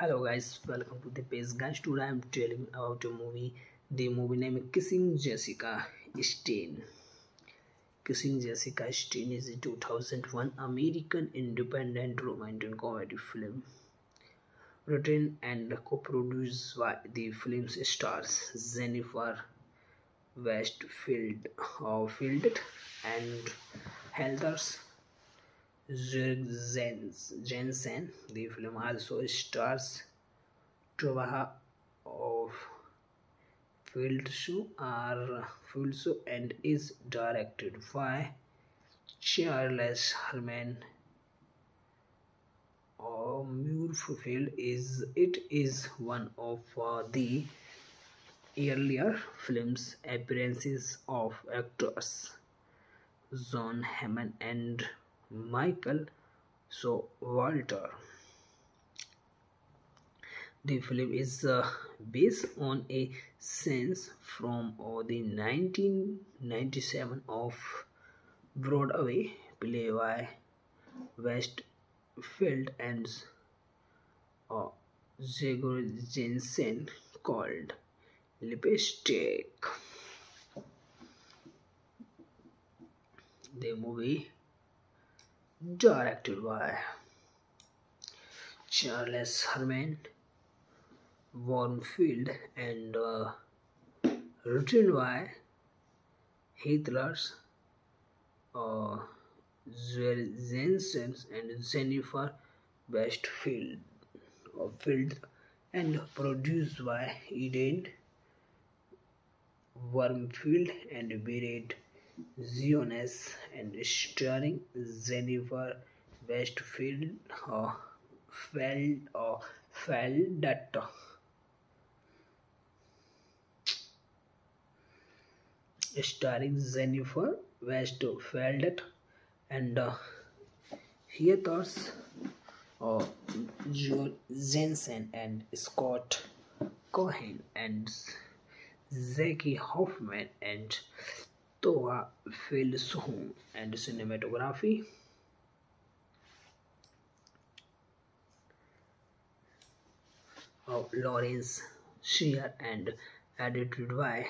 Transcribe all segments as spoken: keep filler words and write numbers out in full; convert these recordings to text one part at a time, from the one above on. Hello guys, welcome to the page. Guys, today I am telling about a movie. The movie name is Kissing Jessica Stein. Kissing Jessica Stein is a two thousand one American independent romantic comedy film, written and co-produced by the film's stars Jennifer Westfeldt and Heather Juergensen. The film also stars Tovah Feldshuh and is directed by Charles Herman-Wurmfeld. Is it is one of uh, the earlier films appearances of actors Jon Hamm and Michael Showalter. The film is uh, based on a scene from uh, the nineteen ninety-seven of Broadway play by Westfeldt and uh, Juergensen called Lipstick. The movie directed by Charles Herman-Wurmfeld and uh, written by Heather uh, Juergensen and Jennifer Westfeldt uh, and produced by Eden Wormfield and Barrett Ziones and starring Jennifer Westfeldt uh, Feld uh, Feldt. Starring Jennifer Westfeldt and uh, Heather uh, Juergensen and Scott Cohen and Jackie Hoffman and Tovah Feldshuh and cinematography of Lawrence Shear and edited by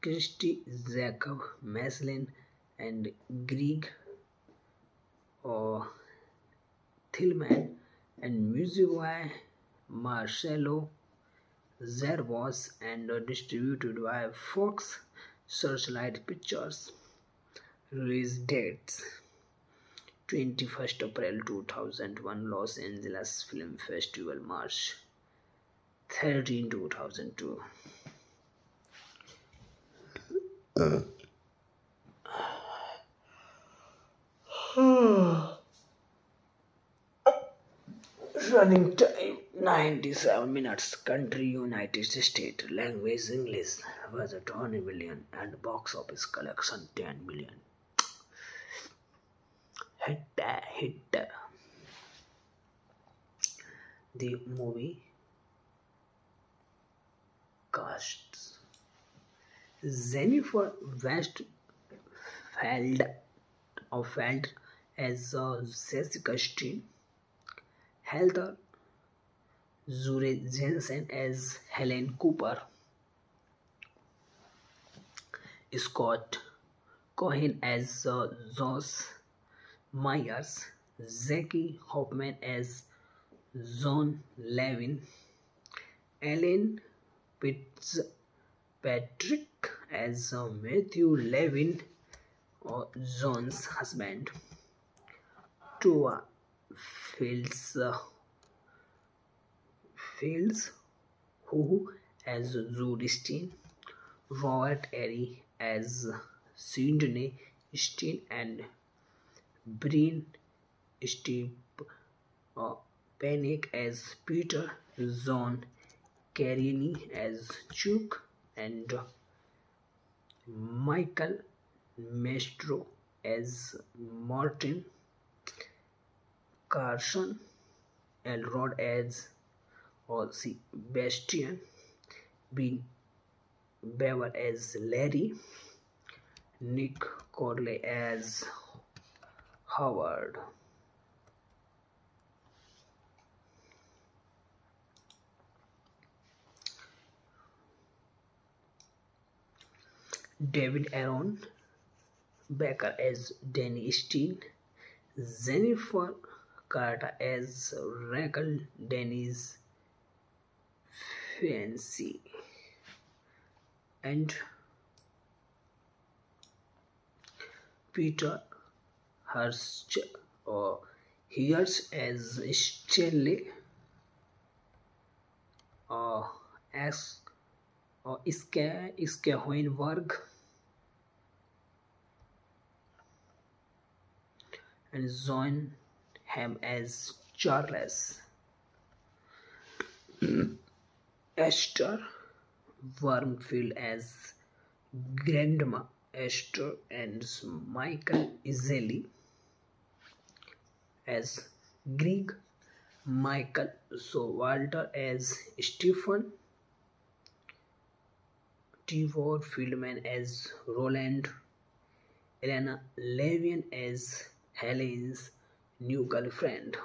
Christy Jacob Maslin and Greg uh, Tillman and music by Marcelo Zervos and distributed by Fox Searchlight Pictures. Release dates: twenty-first April two thousand one, Los Angeles Film Festival, March thirteenth two thousand two. Uh. Running time ninety-seven minutes. Country United States. Language English. Budget twenty million and box office collection ten million. Hit hit. The movie casts Jennifer Westfeldt as uh, Jessica Stein, Heather Juergensen as Helen Cooper, Scott Cohen as uh, Josh Myers, Jackie Hoffman as Jon Levin, Ellen Fitzpatrick as uh, Matthew Levin, uh, Jon's husband, Tovah Feldshuh uh, Fields, who as Judy Stein, Robert Eri as Sydney Stein, and Bryn Steve uh, Panic as Peter, John Carini as Chuck, and uh, Michael Mastro as Martin, Carson Elrod as or Sebastian, Bean Beaver as Larry, Nick Corley as Howard. David Aaron Becker as Danny Steele, Jennifer Carter as Rachel, Danny's fiancée, and Peter Hirsch or Hirsch as Stanley or as or Scott Cohen and Jon Hamm as Charles Esther Wormfield as Grandma Esther and Michael Iseli as Greg, Michael Showalter as Stephen, T. Ward Feldman as Roland, Elena Levian as Helen's new girlfriend,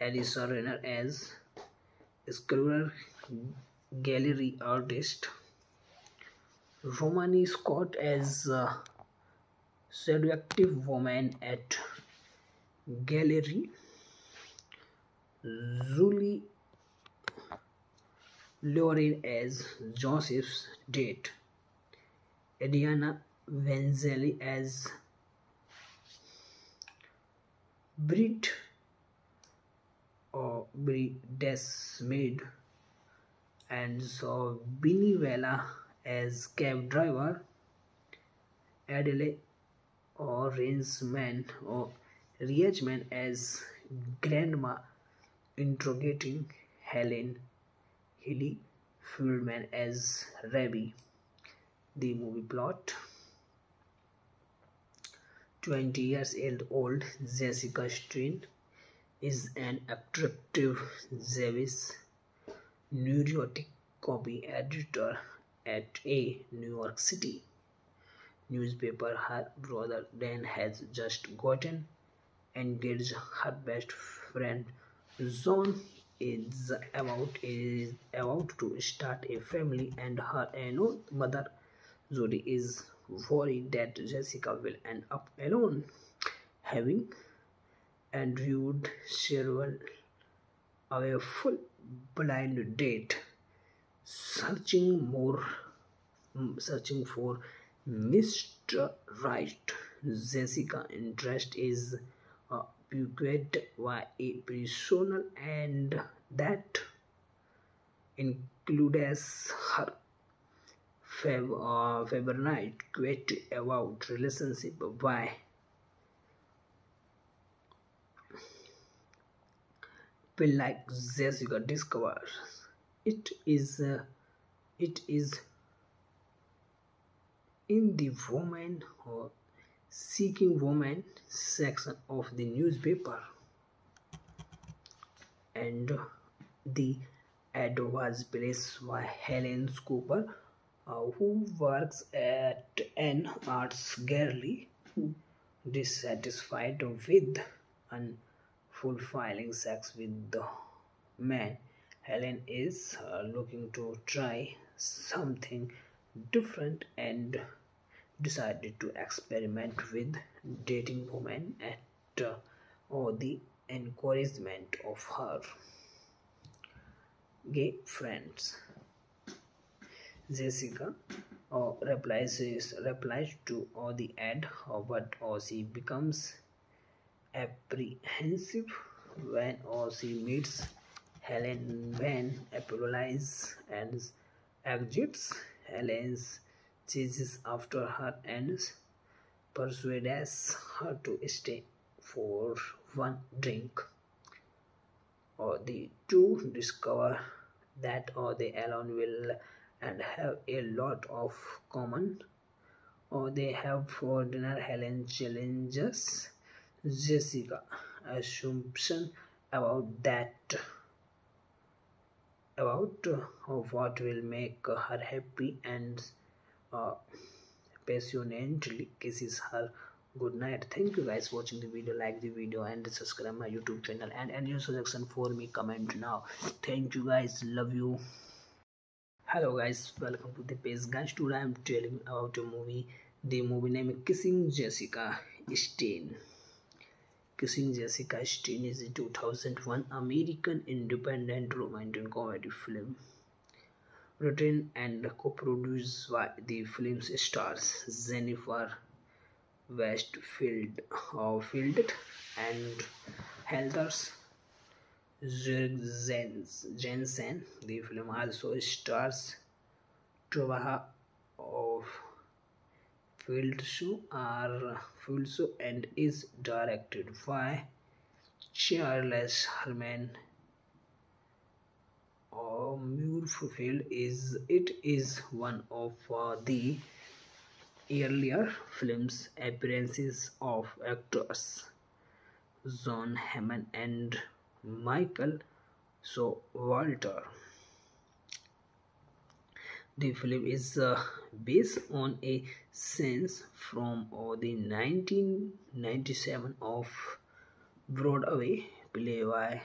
Alison Renner as sculptor gallery artist, Romani Scott as uh, seductive woman at gallery, Julie Lauren as Joseph's date, Adriana Vanzelli as Brit or Brit's maid, and so Binnie Vela as cab driver, Adelaide or Rinsman or Riachman as Grandma interrogating Helen, Hilly Fuelman as Rabbi. The movie plot: twenty years old Jessica Stein is an attractive, zealous, neurotic copy editor at a New York City newspaper. Her brother Dan has just gotten engaged. Her best friend Jon is about is about to start a family, and her own mother Judy is worried that Jessica will end up alone, having endured several a full blind date, searching more, searching for Mister Right. Jessica's interest is uh, piqued by a personal and that includes her Feb, uh, February quote about relationship by Feel like Jessica discovers it is uh, it is in the woman or seeking woman section of the newspaper, and the ad was placed by Helen Cooper, uh, who works at an arts gallery, dissatisfied with an fulfilling sex with the man. Helen is uh, looking to try something different and decided to experiment with dating women at uh, or the encouragement of her gay friends. Jessica uh, replies replies to uh, the ad, uh, but uh, she becomes apprehensive when or she meets Helen. When apologizes and exits, Helen chases after her and persuades her to stay for one drink. Or the two discover that or they alone will and have a lot of common. Or they have for dinner. Helen challenges Jessica's assumption about that about uh, what will make her happy and uh, passionately kisses her goodnight. Thank you guys for watching the video. Like the video and subscribe my YouTube channel, and any suggestion for me comment now. Thank you guys, love you. Hello guys, welcome to the page. Guys, today I am telling about a movie. The movie name is Kissing Jessica Stein. Kissing Jessica Stein is a two thousand one American independent romantic comedy film, written and co-produced by the film's stars Jennifer Westfeldt and Heather Juergensen. The film also stars Tovah Feldshuh and is directed by Charles Herman-Wurmfeld. It is one of uh, the earlier films appearances of actors Jon Hamm and Michael Showalter. The film is uh, based on a scene from uh, the nineteen ninety-seven of Broadway play by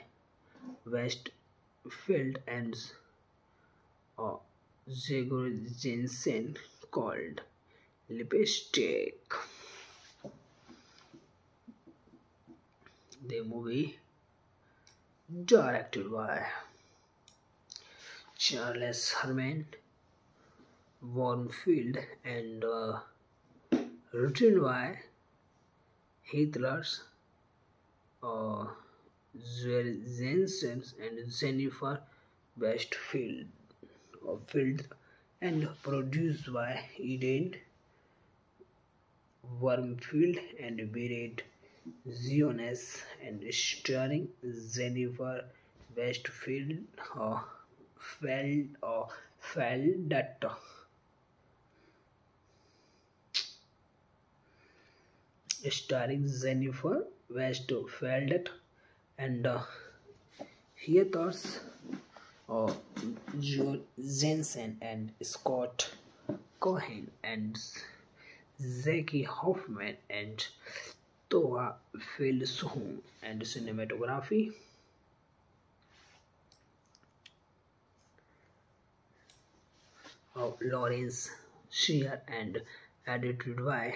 Westfeldt and uh, Juergensen called Lipstick. The movie directed by Charles Herman-Wurmfeld and uh, written by Heather uh, Juergensen and Jennifer Westfeldt uh, and produced by Eden Wormfield and Barrett Ziones and starring Jennifer Westfeldt uh, Feld uh, Feldt. Starring Jennifer Westfeldt and uh, Heather uh, Juergensen and Scott Cohen and Jackie Hoffman and Tovah Feldshuh and cinematography of Lawrence Shear and edited by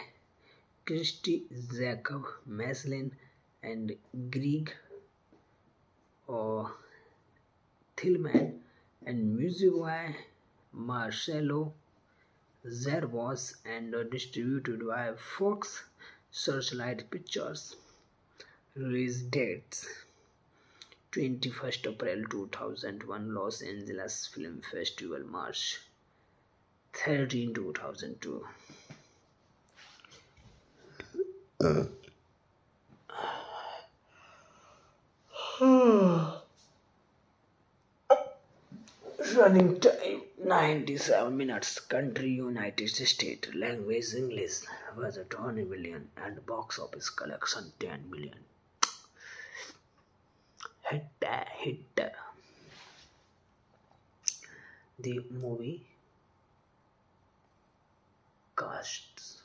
Christy Jacob Maslin and Greg uh, Tillman and music by Marcelo Zervos and distributed by Fox Searchlight Pictures. Release dates: twenty-first April two thousand one, Los Angeles Film Festival, March thirteenth two thousand two. Uh. Running time ninety-seven minutes. Country United States. Language English. Budget twenty million and box office collection ten million. Hit hit. The movie casts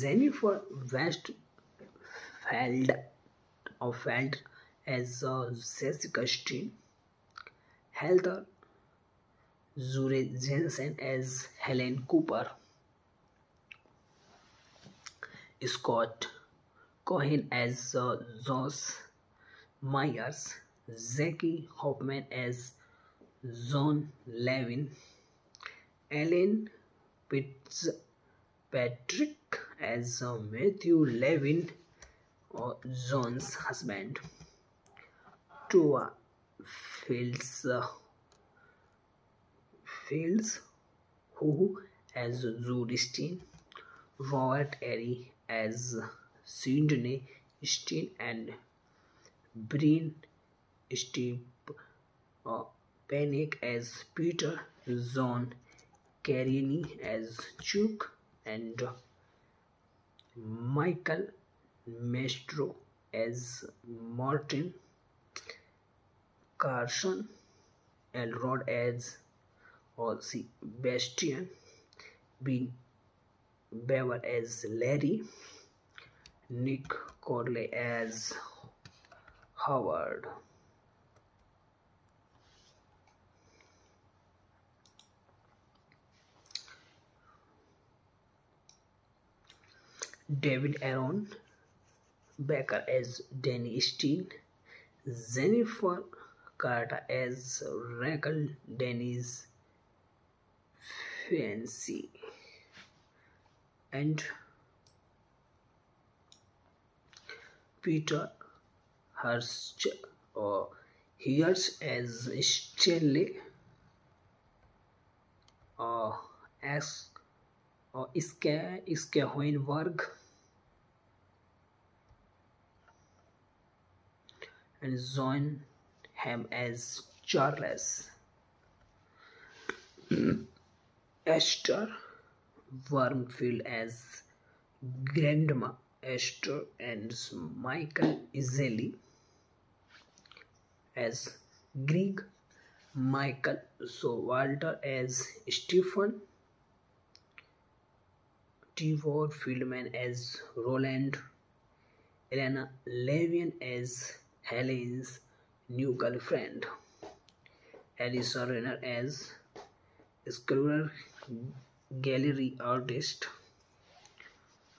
Jennifer Westfeldt of Feld as uh, Jessica Stein, Heather Juergensen as Helen Cooper, Scott Cohen as uh, Josh Myers, Jackie Hoffman as Jon Levin, Ellen Fitzpatrick as uh, Matthew Levin, uh, Jon's husband, Tovah Feldshuh, who as Judy Stein, Robert Eri as Sydney Stein and Bryn Stepanek as Peter, John Carini as Chuck and Michael Mastro as Martin, Carson Elrod as or see Bastian, being Beaver as Larry, Nick Corley as Howard. David Aaron Becker as Danny Steele, Jennifer Carter as Rachel, Danny's fiancée, and Peter Hirsch or Hirsch as Stanley or as or Scott Cohen and Jon Hamm as Charles Esther Wormfield as Grandma Esther and Michael Iseli as Greg, Michael Showalter as Stephen, T. Ward Feldman as Roland, Elena Levian as Helene's new girlfriend, Alison Renner as Sculptor Gallery artist,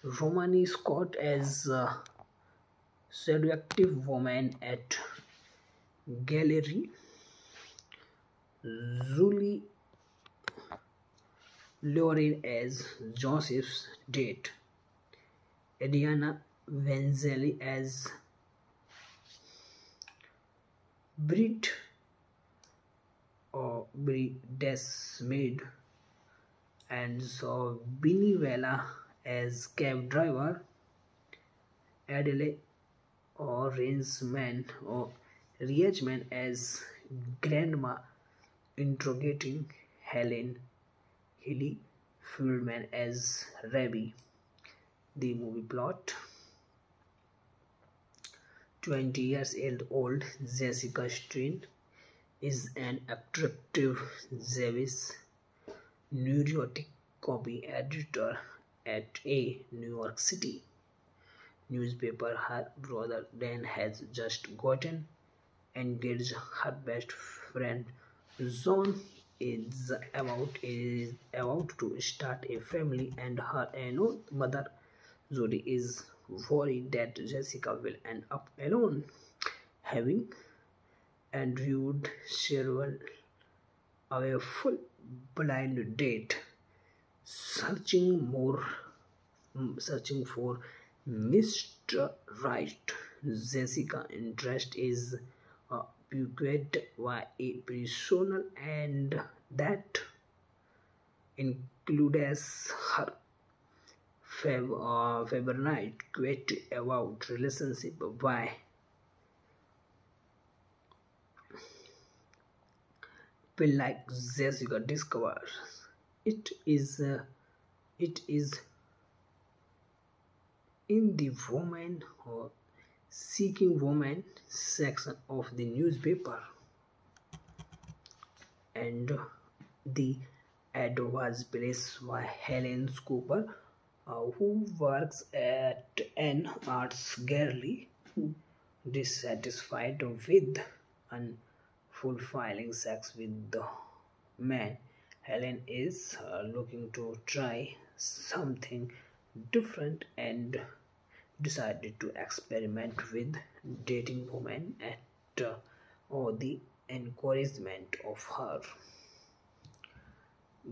Romani Scott as uh, seductive woman at gallery, Julie Lauren as Joseph's date, Adriana Vanzelli as Brit or Brit's maid, and so Vinnie Vela as cab driver, Adelaide or Rangeman or Riachman as Grandma interrogating Helen, Hilly Fuelman as Rabbi. The movie plot: twenty years old Jessica Stein is an attractive, Jewish, neurotic copy editor at a New York City newspaper. Her brother Dan has just gotten engaged. Her best friend Jon is about is about to start a family, and her unknown mother Jodie is worried that Jessica will end up alone, having endured several of a full blind date, searching more, searching for Mister Right. Jessica's interest is bequeathed by a personal, and that includes her favorite quote about relationship by like Jessica discovers it is uh, it is in the woman or seeking woman section of the newspaper, and the ad was placed by Helen Cooper, uh, who works at an arts gallery, dissatisfied with an fulfilling sex with the man. Helen is uh, looking to try something different and decided to experiment with dating women at uh, or the encouragement of her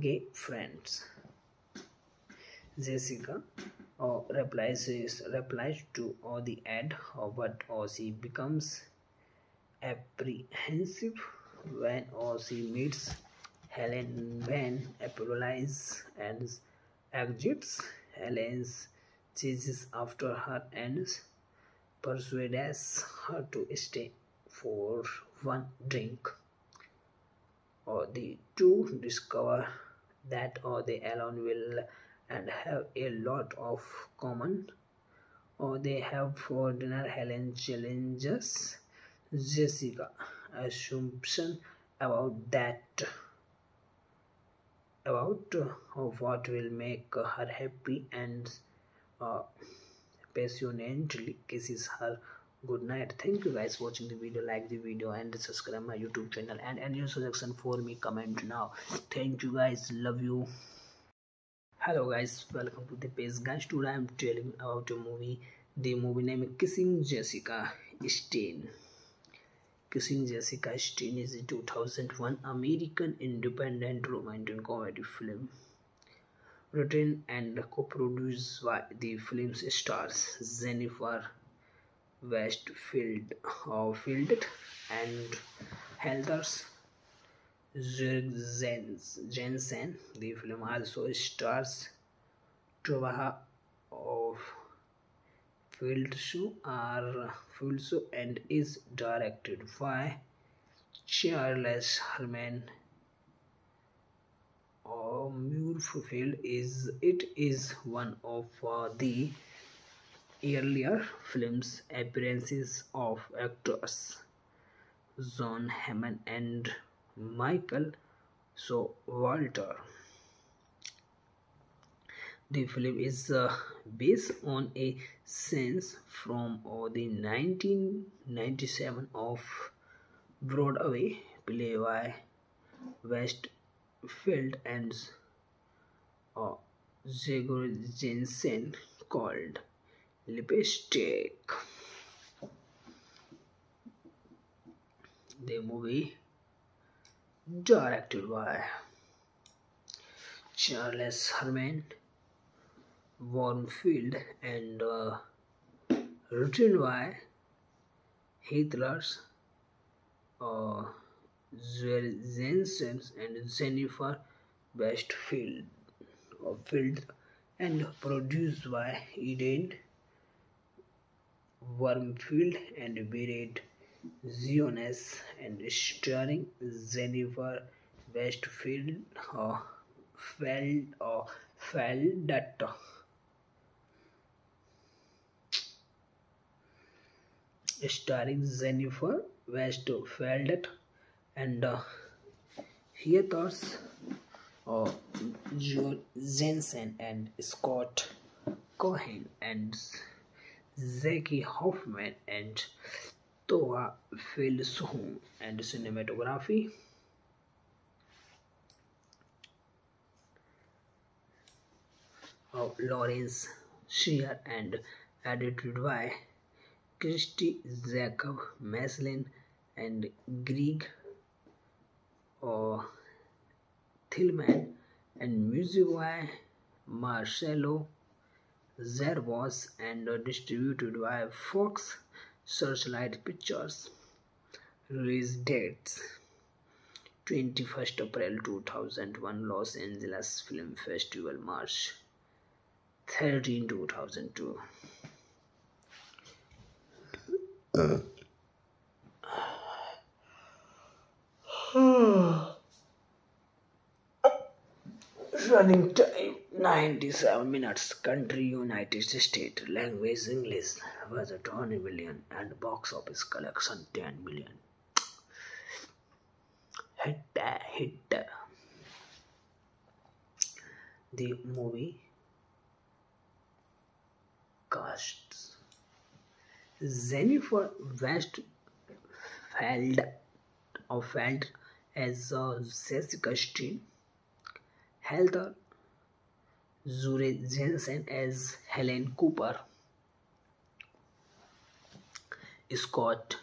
gay friends. Jessica uh, replies is, replies to uh, the ad, uh, but uh, she becomes apprehensive when uh, she meets Helen. When apologizes and exits, Helen's chases after her and persuades her to stay for one drink. Or the two discover that or they alone will and have a lot of common. Or they have for dinner. Helen challenges Jessica's assumption about that about uh, what will make her happy, and Uh, passionately kisses her good night. Thank you guys for watching the video. Like the video and subscribe my YouTube channel, and any suggestion for me comment now. Thank you guys, love you. Hello guys, welcome to the page. Guys, today I am telling about a movie. The movie name is Kissing Jessica Stein. Kissing Jessica Stein is a two thousand one American independent romantic comedy film, written and co-produced by the film's stars Jennifer Westfeldt and Heather Juergensen. The film also stars Tovah Feldshuh and is directed by Charles Herman-Wurmfeld. It is one of uh, the earlier films appearances of actors Jon Hamm and Michael Showalter. The film is uh, based on a scene from uh, the nineteen ninety-seven of Broadway play by Westfeldt and uh, Juergensen called Lipstick. The movie directed by Charles Herman-Wurmfeld and uh, written by Heather uh, Juergensen and Jennifer Westfeldt uh, and produced by Eden Wormfield and Barrett Ziones and starring Jennifer Westfeldt uh, Feld uh, Feldt. Starring Jennifer Westfeldt and uh, Heather uh, Juergensen and Scott Cohen and Jackie Hoffman and Tovah Feldshuh, and cinematography of Lawrence Shear and edited by Christy Jacob Maslin and Greg uh, Tillman, and music by Marcelo Zervos and distributed by Fox Searchlight Pictures. Release dates: twenty-first April two thousand one, Los Angeles Film Festival, March thirteenth two thousand two. Uh. Running time ninety-seven minutes. Country United States. Language English. Budget twenty million and box office collection ten million. Hit hit. The movie casts Jennifer Westfeldt of Feld as uh, Jessica Stein, Heather Juergensen as Helen Cooper, Scott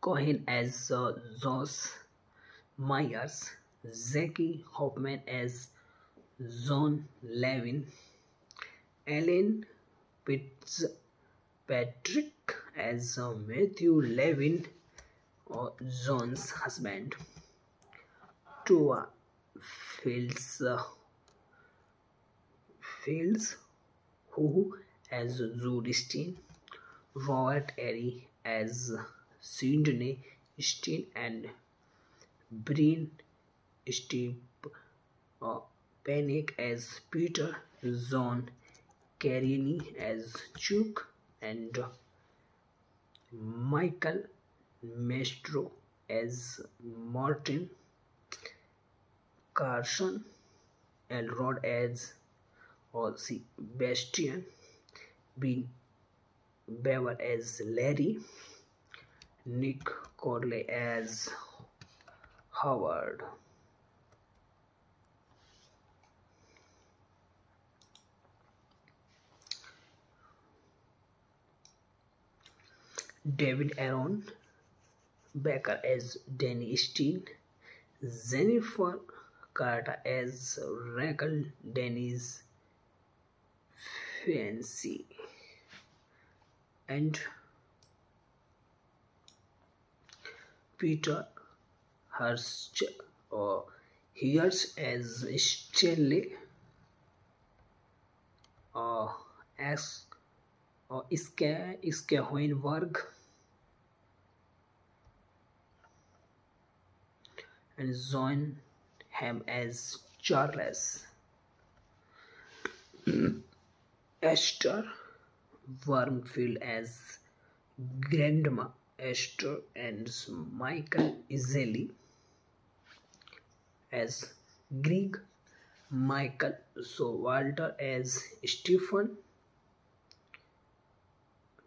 Cohen as uh, Josh Myers, Jackie Hoffman as Jon Levin, Ellen Fitzpatrick as uh, Matthew Levin, uh, Jon's husband, Tovah Feldshuh, who as Judy Stein, Robert Eri as Sydney Stein, and Bryn Stepanek as Peter, John Carini as Chuck, and Michael Mastro as Martin, Carson Elrod as or see Bastian, Bean Beaver as Larry, Nick Corley as Howard. David Aaron Becker as Danny Steele, Jennifer Carter as Rachel, Danny's fiancée, and Peter Hirsch or Hirsch as Stanley or as or Scott Cohen and Jon Hamm as Charles Esther Wormfield as Grandma Esther and Michael Iseli as Greg, Michael Showalter as Stephen,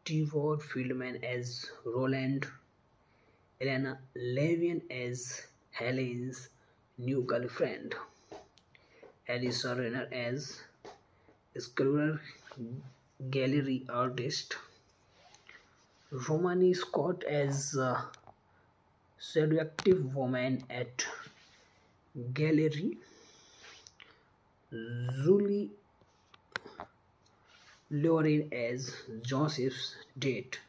T. Ward Feldman as Roland, Elena Levian as Helen's new girlfriend, Alison Renner as sculptor gallery artist, Romani Scott as uh, seductive woman at gallery, Julie Lauren as Joseph's date,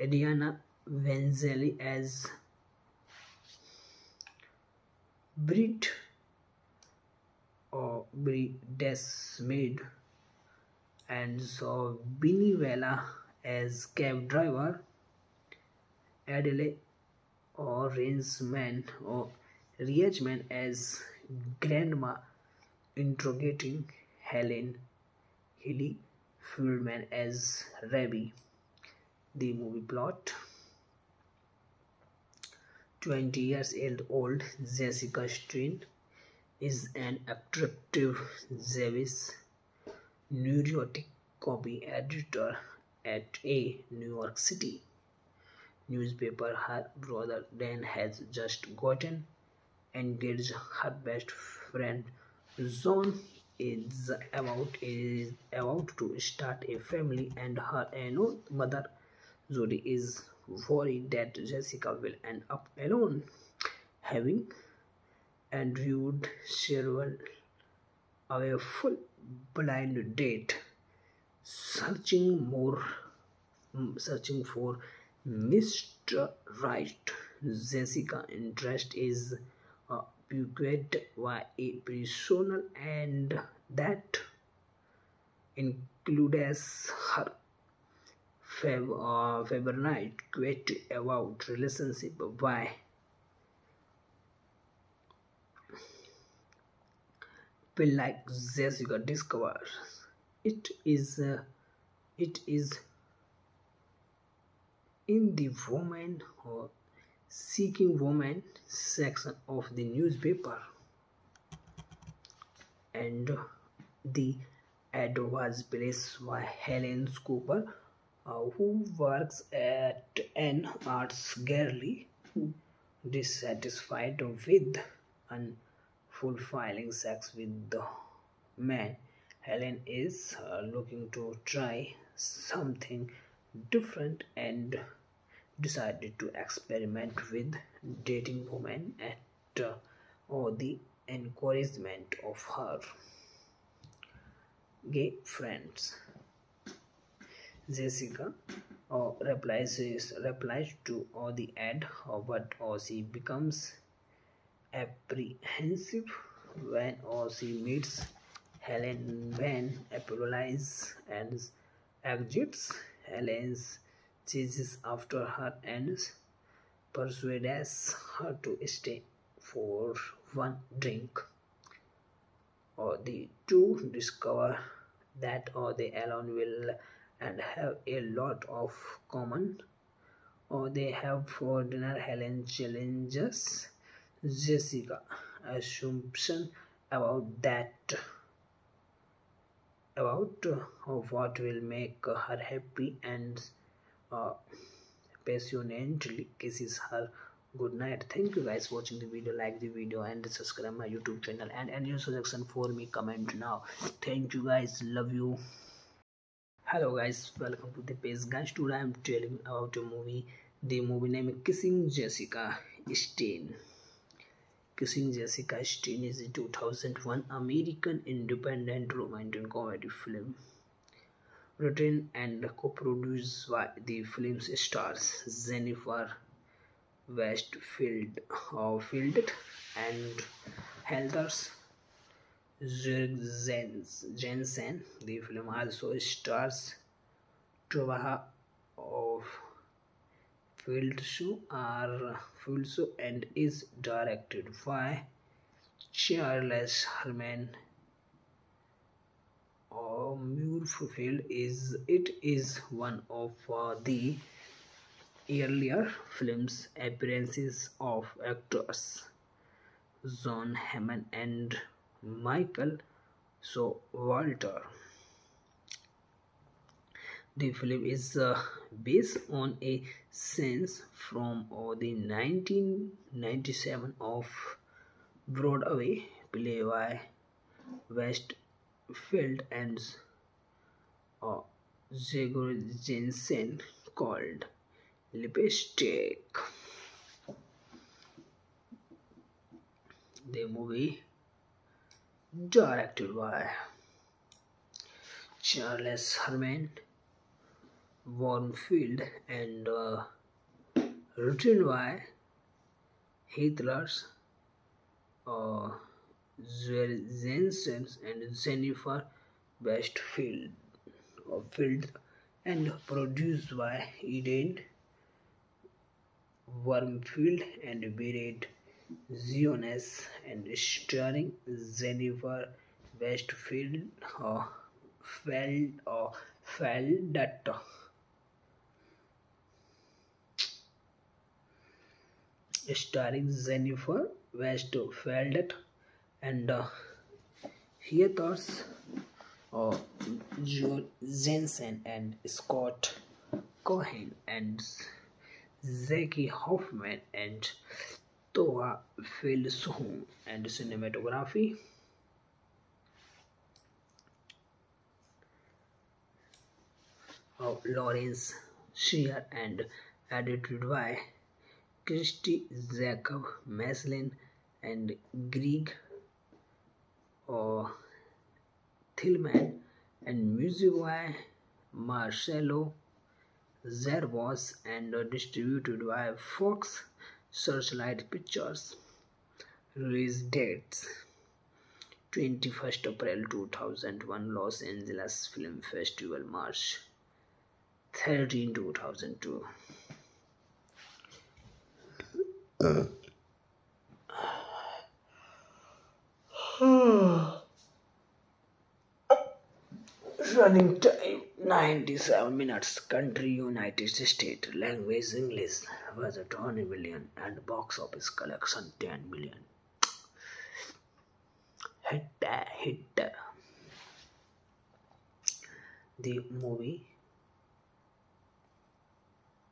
Adriana Vanzelli as Brit or Brit's maid, and so Vinnie Vela as cab driver, Adelaide or Rangeman or Riachman as Grandma interrogating Helen, Hilly Fuelman as Rabbi. The movie plot: twenty years old Jessica Stein is an attractive, zealous, neurotic copy editor at a New York City newspaper. Her brother Dan has just gotten engaged. Her best friend Jon is about is about to start a family, and her unknown mother Jodie is worried that Jessica will end up alone, having endured several a full blind date, searching more searching for Mister Right. Jessica's interest is uh, bequeathed by a personal and that includes her favorite Feb, uh, quote about relationship by like Jessica discovers it is uh, it is in the woman or seeking woman section of the newspaper, and the ad was placed by Helen Cooper, uh, who works at an arts gallery, dissatisfied with an fulfilling sex with the man. Helen is uh, looking to try something different and decided to experiment with dating women at uh, or the encouragement of her gay friends. Jessica uh, replies is, replies to uh, the ad, uh, but uh, she becomes apprehensive when or she meets Helen, when apologizes and exits. Helen chases after her and persuades her to stay for one drink. Or the two discover that or they alone will and have a lot of common. Or they have for dinner. Helen challenges Jessica's assumption about that about uh, what will make her happy and uh, passionately kisses her good night. Thank you guys for watching the video. Like the video and subscribe my YouTube channel, and any suggestion for me comment now. Thank you guys, love you. Hello guys, welcome to the page. Guys, today I am telling about a movie. The movie name is Kissing Jessica Stein. Kissing Jessica Stein is a two thousand one American independent romantic comedy film, written and co-produced by the film's stars Jennifer Westfeldt uh, and Heather Juergensen. The film also stars Tovah Feldshuh and is directed by Charles Herman-Wurmfeld. Is it is one of uh, the earlier films appearances of actors Jon Hamm and Michael Showalter. The film is uh, based on a scene from uh, the nineteen ninety-seven of Broadway play by Westfeldt and uh, Juergensen called Lipstick. The movie directed by Charles Herman-Wurmfeld and uh, written by Heather uh, Juergensen and Jennifer Westfeldt uh, and produced by Eden Wormfield and Barrett Ziones and starring Jennifer Westfeldt uh, Feld uh, Feldt. Starring Jennifer Westfeldt and uh, Heather uh, Juergensen and Scott Cohen and Jackie Hoffman and Tovah Feldshuh and cinematography of Lawrence Shear and edited by Christy Jacob Maslin and Greg uh, Tillman and music by Marcelo Zervos and distributed by Fox Searchlight Pictures. Release dates: twenty-first April two thousand one, Los Angeles Film Festival, March thirteenth two thousand two. Uh. Running time ninety-seven minutes. Country United States. Language English. Budget twenty million and box office collection ten million. Hit hit. The movie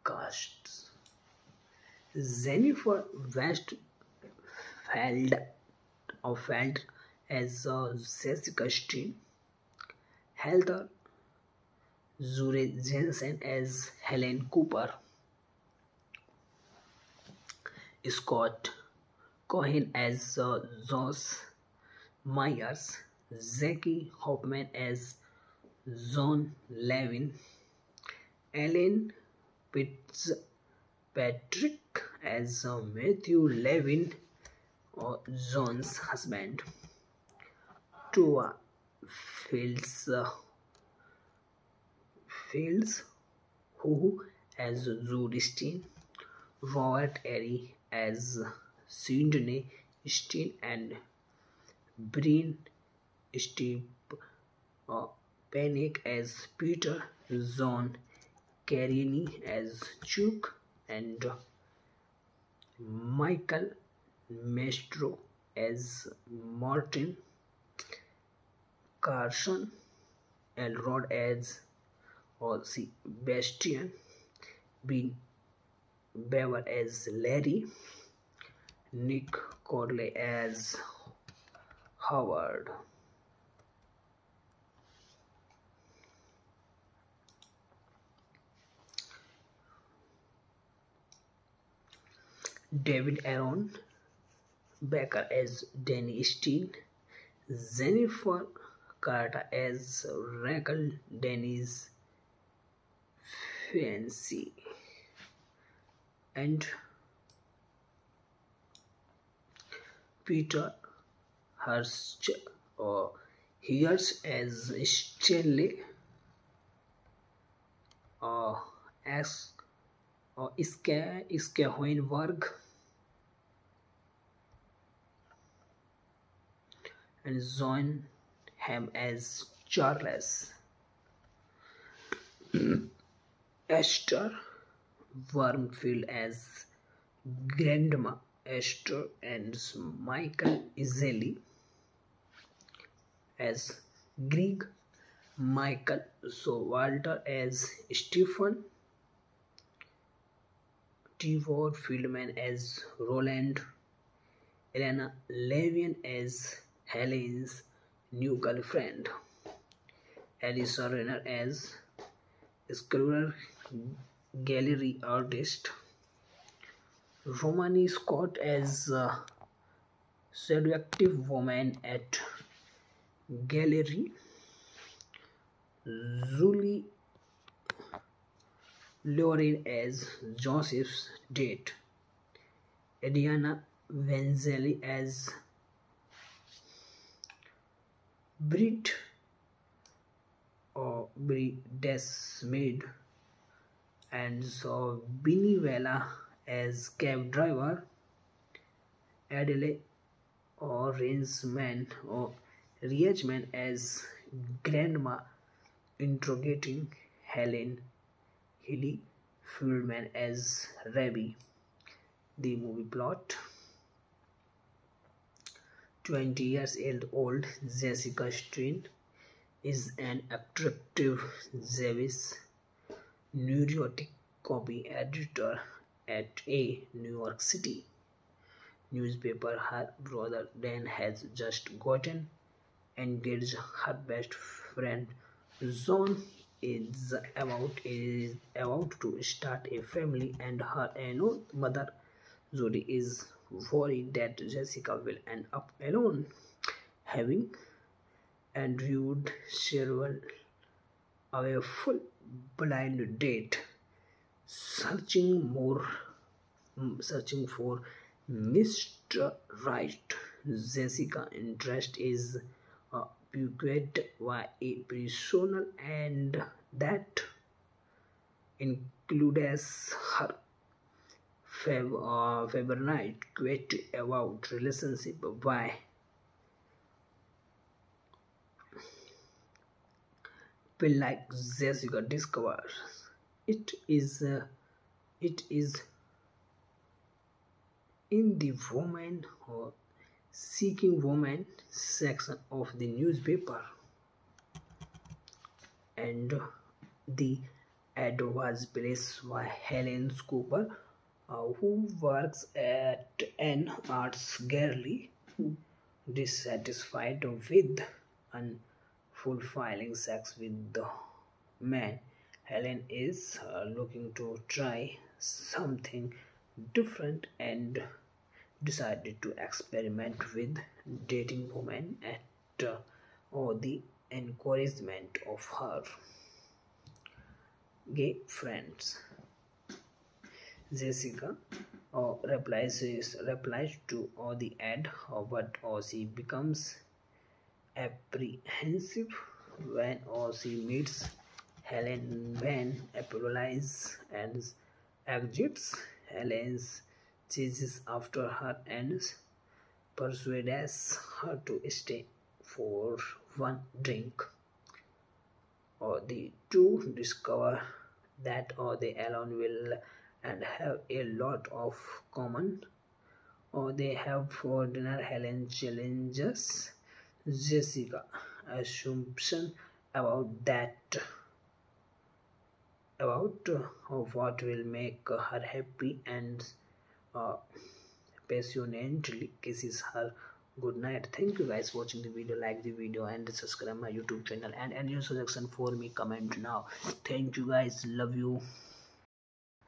casts Jennifer Westfeldt as uh, Jessica Stein, Heather Juergensen as Helen Cooper, Scott Cohen as uh, Josh Myers, Jackie Hoffman as Jon Levin, Ellen Fitzpatrick as uh, Matthew Levin, uh, Jon's husband, Tovah Feldshuh uh, Fields, who as Judy Stein, Robert Eri as Sydney Stein, and Bryn Steve uh, Panic as Peter, John Carini as Chuck, and uh, Michael Mastro as Martin, Carson Elrod as or Sebastian, Bean Beaver as Larry, Nick Corley as Howard. David Aaron Becker as Danny Steele, Jennifer Carter as Rachel, Danny's fiancée, and Peter Hirsch or Hirsch as Stanley or as or Scott Cohen and Jon Hamm as Charles Esther Wormfield as Grandma Esther and Michael Iseli as Greg, Michael Showalter as Stephen, T. Ward Feldman as Roland, Elena Levian as Helen's new girlfriend, Alisa Renner as Sculptor Gallery Artist, Romani Scott as uh, Seductive Woman at Gallery, Julie Lauren as Joseph's Date, Adriana Vanzelli as Brit or Brit's Maid, and so Binnie Vella as cab driver, Adelaide or Rinsman or Riachman as Grandma interrogating Helen, Hilly Fuelman as Rabbi. The movie plot: twenty years old Jessica Stein is an attractive, zealous, neurotic copy editor at a New York City newspaper. Her brother Dan has just gotten engaged. Her best friend Jon is about is about to start a family, and her own mother Judy is worried that Jessica will end up alone, having endured several a full blind date, searching more, searching for Mister Right. Jessica's interest is uh, piqued by a personal and that includes her fab, uh, favorite quote about relationship by like Jessica discovers it is uh, it is in the woman or seeking woman section of the newspaper, and the ad was placed by Helen Cooper, uh, who works at an arts gallery, dissatisfied with an fulfilling sex with the man. Helen is uh, looking to try something different and decided to experiment with dating women at uh, or the encouragement of her gay friends. Jessica uh, replies replies to uh, the ad, uh, but uh, she becomes apprehensive when or she meets Helen, when apologizes and exits. Helen chases after her and persuades her to stay for one drink. Or the two discover that or they alone will and have a lot of common. Or they have for dinner. Helen challenges Jessica's assumption about that about uh, what will make her happy and uh, passionately kisses her goodnight. Thank you guys for watching the video. Like the video and subscribe my YouTube channel, and any suggestion for me comment now. Thank you guys, love you.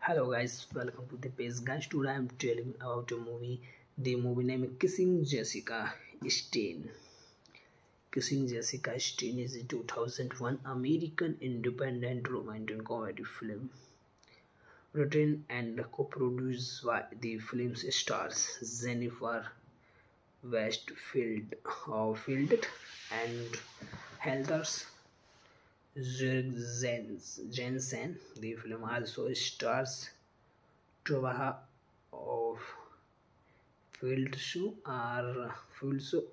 Hello guys, welcome to the page. Guys, today I am telling about a movie. The movie name is Kissing Jessica Stein. Kissing Jessica Stein is a two thousand one American independent romantic comedy film, written and co-produced by the film's stars Jennifer Westfeldt and Heather Juergensen. The film also stars Tovah Feldshuh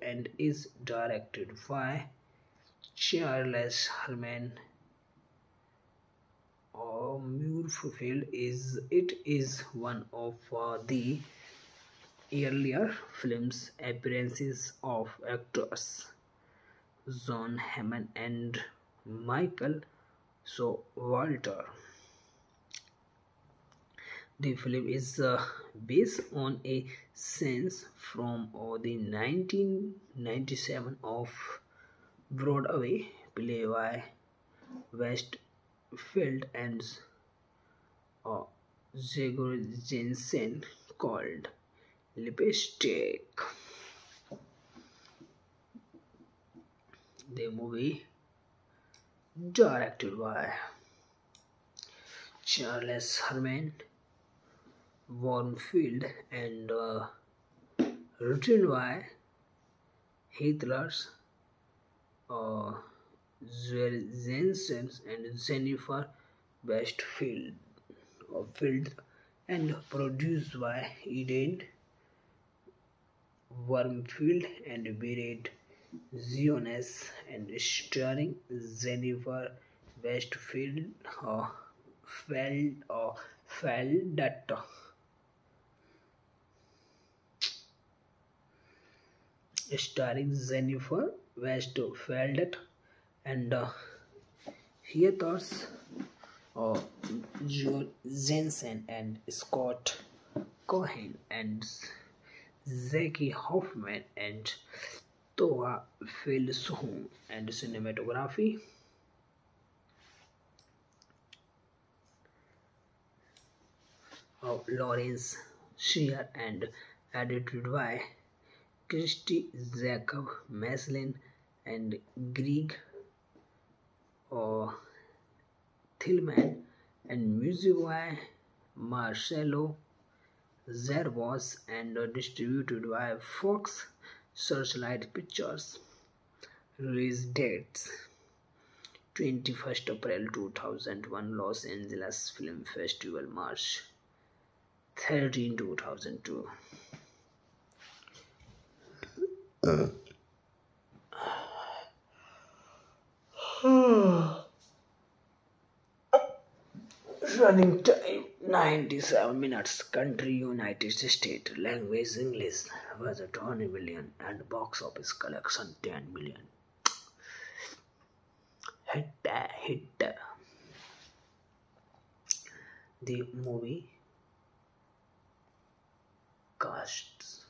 and is directed by Charles Herman-Wurmfeld. It is one of uh, the earlier films appearances of actors Jon Hamm and Michael Showalter. The film is uh, based on a scene from uh, the nineteen ninety-seven of Broadway play by Westfeldt and uh, Juergensen called Lipstick. The movie directed by Charles Herman-Wurmfeld and uh, written by Heather uh, Juergensen and Jennifer Westfeldt uh, and produced by Eden Wormfield and Barrett Ziones and starring Jennifer Westfeldt uh, Feld uh, Feldt. Starring Jennifer Westfeldt and uh, Heather uh, Juergensen and Scott Cohen and Jackie Hoffman and Tovah Feldshuh and cinematography of Lawrence Shear and edited by Christy Jacob Maslin and Greg uh, Tillman and music by Marcelo Zervos and distributed by Fox Searchlight Pictures. Release dates: twenty-first April two thousand one, Los Angeles Film Festival, March thirteenth two thousand two. Uh. Running time ninety-seven minutes. Country United States. Language English. Budget twenty million and box office collection ten million. Hit hit. The movie casts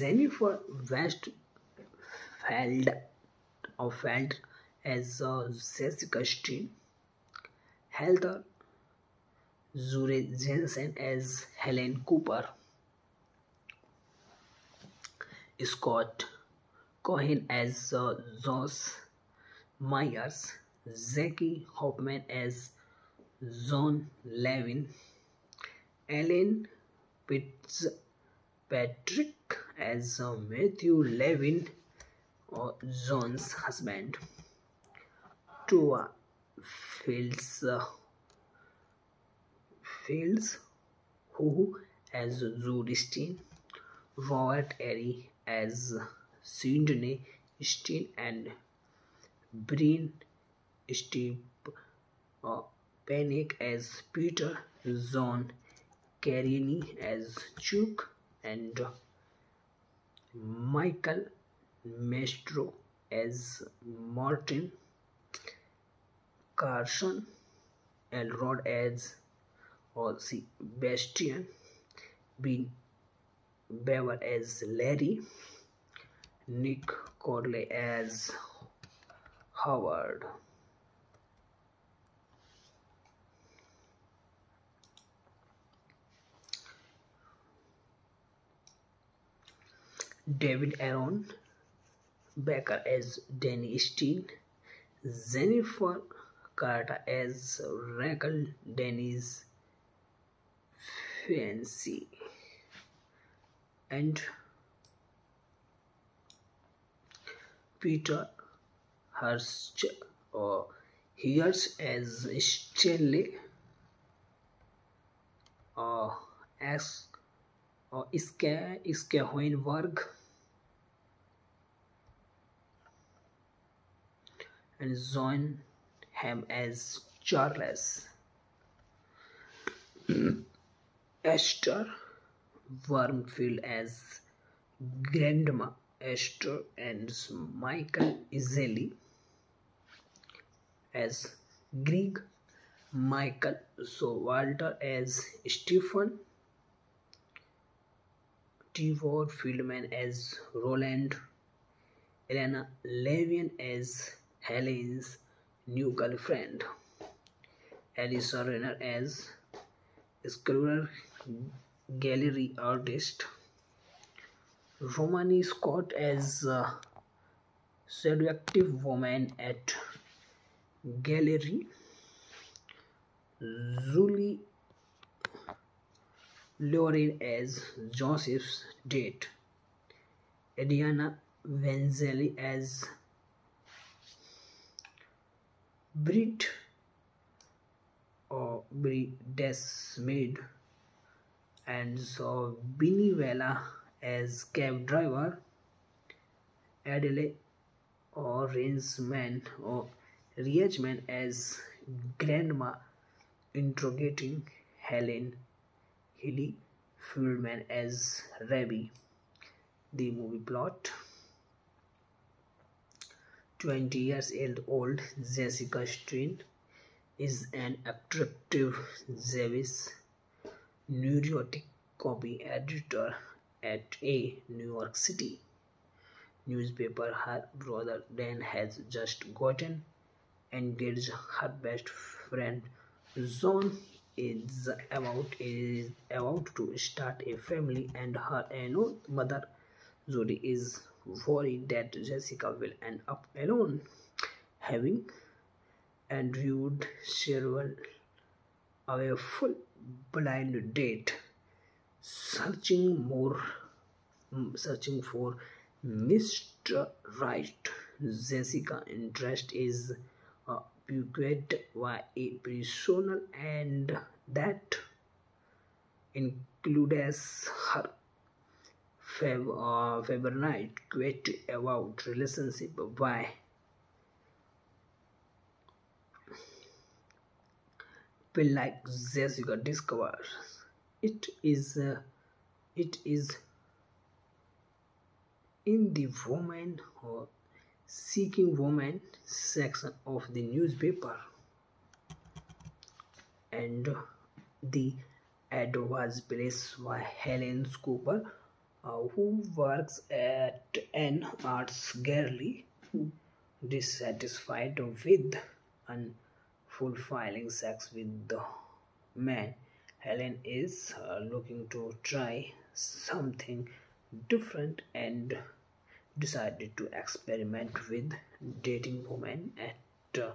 Jennifer Westfeldt of Feld as uh, Jessica Stein, Heather Juergensen as Helen Cooper, Scott Cohen as uh, Josh Myers, Jackie Hoffman as Jon Levin, Ellen Fitzpatrick as uh, Matthew Levin, uh, Jon's husband, Tovah Feldshuh, who as Judy Stein, Robert Eri as Sydney Stein and Bryn Stepanek as Peter, John Carini as Chuck and Michael Mastro as Martin, Carson Elrod as Or see Bastian, Bean Beaver as Larry, Nick Corley as Howard. David Aaron Becker as Danny Steele, Jennifer Carter as Rachel, Danny's fiancée, and Peter Hirsch or Hirsch as Stanley or as or Scott Cohen and Jon Hamm as Charles Esther Wormfield as Grandma Esther and Michael Iseli as Greg, Michael Showalter as Stephen, T. Ward Feldman as Roland, Elena Levian as Helen's new girlfriend, Alison Renner as Sculptor Gallery artist, Romani Scott as uh, seductive woman at gallery, Julie Lauren as Joseph's date, Adriana Vanzelli as Brit or Brit's maid, and so Vinnie Vela as cab driver, Adelaide or Rinsman or Riachman as Grandma interrogating Helen, Hilly Fuelman as Rabbi. The movie plot: twenty years old Jessica Stein is an attractive, Jewish, neurotic copy editor at a New York City newspaper. Her brother Dan has just gotten engaged. Her best friend Jon is about is about to start a family, and her own mother Jodie is worried that Jessica will end up alone, having endured several a full blind date, searching more, searching for Mister Right. Jessica's interest is bequeathed by a personal and that includes her favorite quote about relationship by like Jessica discovers it is uh, it is in the woman or seeking woman section of the newspaper, and the ad was placed by Helen Cooper, uh, who works at an arts gallery, dissatisfied with an fulfilling sex with the man. Helen is uh, looking to try something different and decided to experiment with dating women at uh,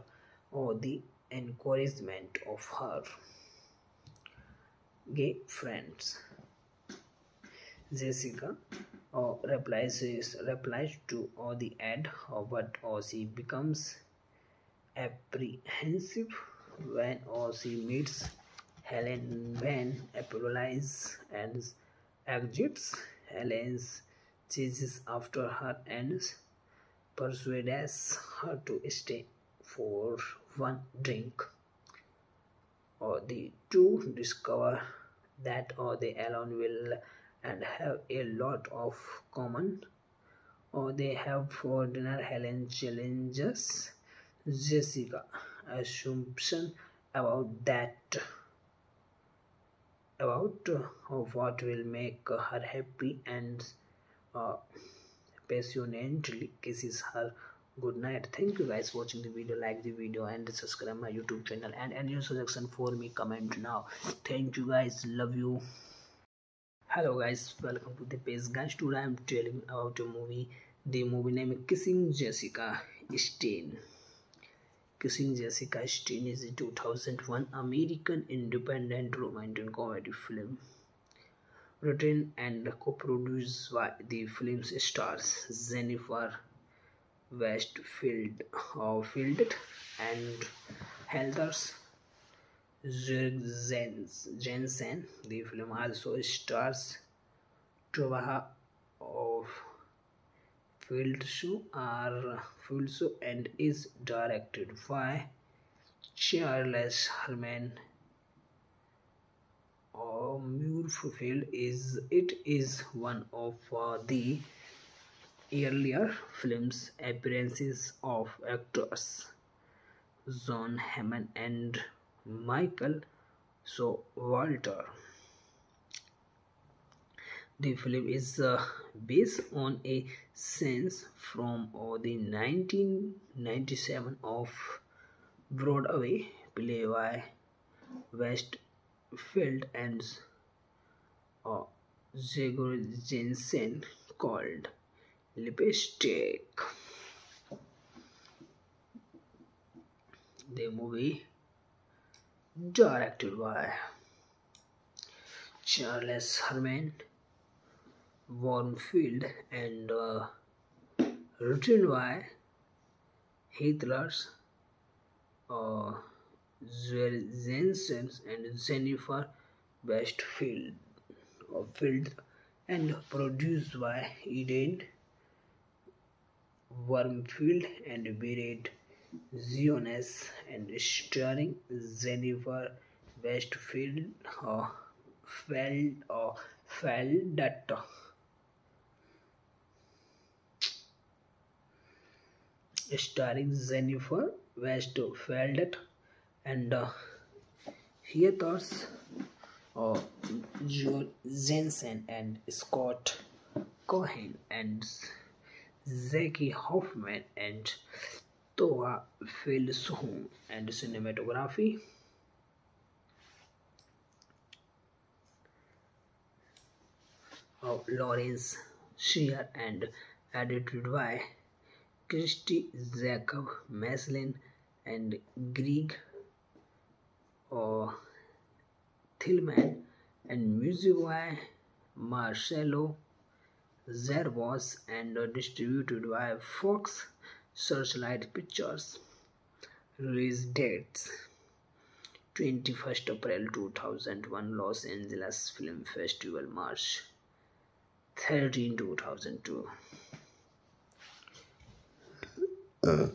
or the encouragement of her gay friends. Jessica uh, replies replies to uh, the ad, uh, but uh, she becomes apprehensive when or she meets Helen, when apologizes and exits. Helen chases after her and persuades her to stay for one drink, or the two discover that or they alone will and have a lot of common, or they have for dinner. Helen challenges Jessica's assumption about that about uh, what will make her happy, and uh, passionately kisses her goodnight. Thank you guys for watching the video. Like the video and subscribe my YouTube channel, and any suggestion for me comment now. Thank you guys, love you. Hello guys, welcome to the page. Guys, today I am telling about a movie. The movie name is Kissing Jessica Stein. Kissing Jessica Stein is a two thousand one American independent romantic comedy film written and co-produced by the film's stars Jennifer Westfeldt and Heather Juergensen. The film also stars Tovah Feldshuh and is directed by Charles Herman-Wurmfeld. Is it is one of uh, the earlier films appearances of actors Jon Hamm and Michael Showalter. The film is uh, based on a scene from uh, the nineteen ninety-seven of Broadway play by Westfeldt and uh, Juergensen called Lipstick. The movie directed by Charles Herman-Wurmfeld and uh, written by Heather uh, Juergensen and Jennifer Westfeldt uh, and produced by Eden Wormfield and Barrett Ziones and starring Jennifer Westfeldt or Feld or Feldt. Starring Jennifer Westfeldt and uh, Heather uh, Juergensen and Scott Cohen and Jackie Hoffman and Tovah Feldshuh and cinematography of Lawrence Shear and edited by Christy Jacob Maslin and Greg uh, Tillman and music by Marcelo Zervos and distributed by Fox Searchlight Pictures. Release dates twenty-first April two thousand one Los Angeles Film Festival, March thirteenth two thousand two. Uh.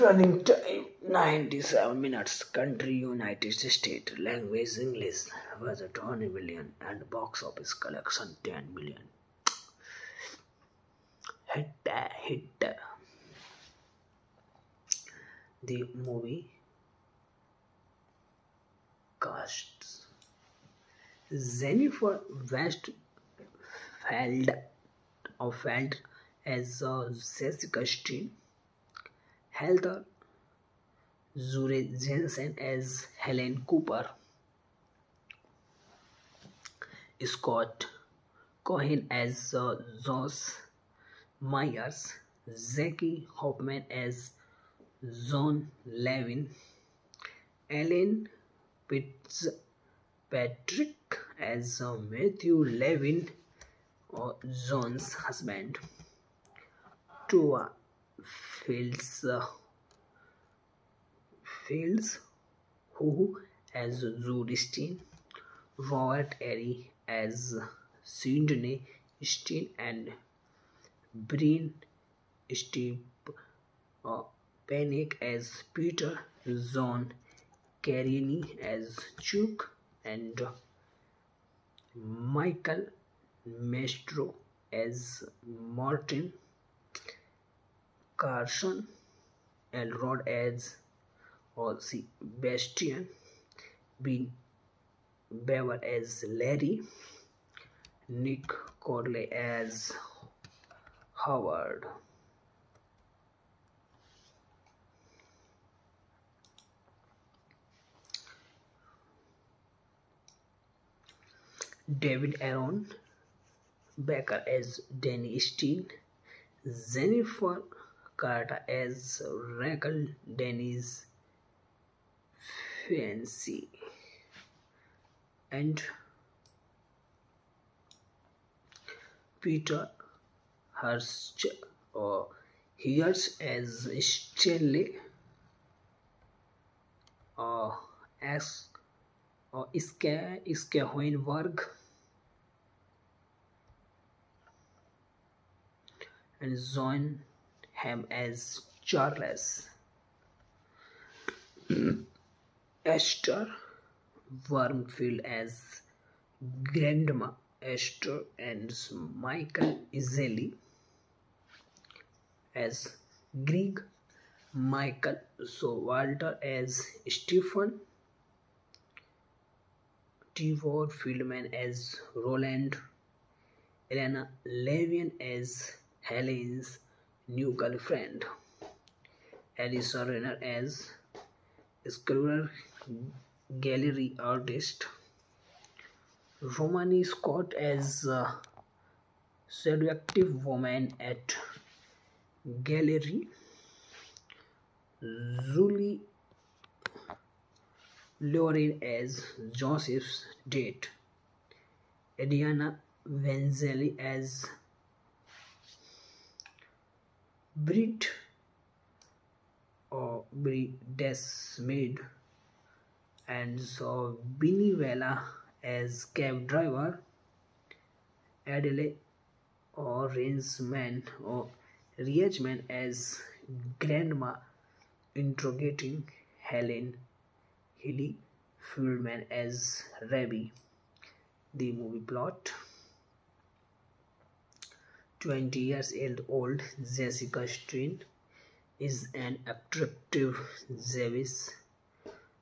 Running time ninety-seven minutes. Country United States. Language English. Budget twenty million and box office collection ten million. Hit hit. The movie casts Jennifer Westfeldt as uh, Jessica Stein, Heather Juergensen as Helen Cooper, Scott Cohen as uh, Josh Myers, Jackie Hoffman as Jon Levin, Ellen Fitzpatrick as uh, Matthew Levin, uh, Jon's husband, Tovah Feldshuh uh, Fields, who as Judy Stein, Robert Eri as Sydney Stein and Bryn Steep uh, Panic as Peter, John Carini as Chuck and uh, Michael Mastro as Martin, Carson Elrod as or Sebastian, Bean Beaver as Larry, Nick Corley as Howard. David Aaron Becker as Danny Steele, Jennifer Carter as Rachel, Danny's fiancée, and Peter Hirsch or Hirsch as Stanley or as or Scott Cohen and Jon Hamm as Charles Esther Wormfield as Grandma Esther and Michael Iseli as Greg, Michael Showalter as Stephen, T. Ward Feldman as Roland, Elena Levian as Helen's new girlfriend, Alisa Renner as Sculptor Gallery Artist, Romani Scott as uh, Seductive Woman at Gallery, Julie Lauren as Joseph's Date, Adriana Vanzelli as Brit or Brit's Maid, and so Binny Vela as cab driver, Adelaide or Rinsman or Riachman as Grandma interrogating Helen, Hilly Fuelman as Rabbi. The movie plot: twenty years old Jessica Stein is an attractive, zealous,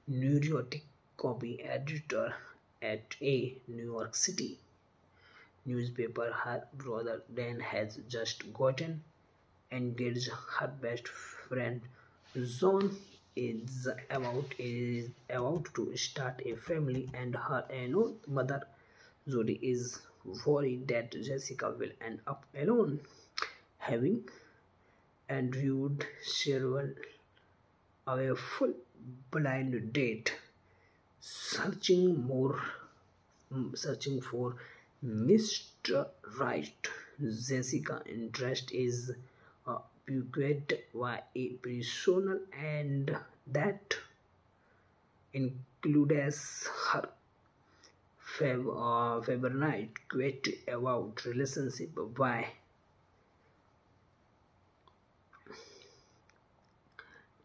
neurotic copy editor at a New York City newspaper. Her brother Dan has just gotten engaged. Her best friend Jon is about is about to start a family, and her own mother Judy is worried that Jessica will end up alone, having endured several of a full blind date, searching more, searching for Mister Right. Jessica's interest is uh, piqued by a personal and that includes her Feb, uh, February quote about relationship by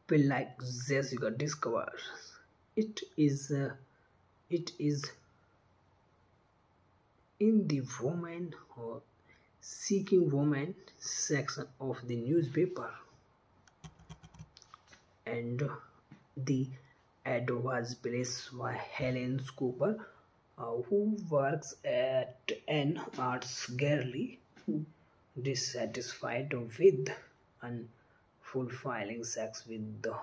like Jessica discovers it is uh, it is in the woman or seeking woman section of the newspaper, and the ad was placed by Helen Cooper, uh, who works at an arts gallery, dissatisfied with an fulfilling sex with the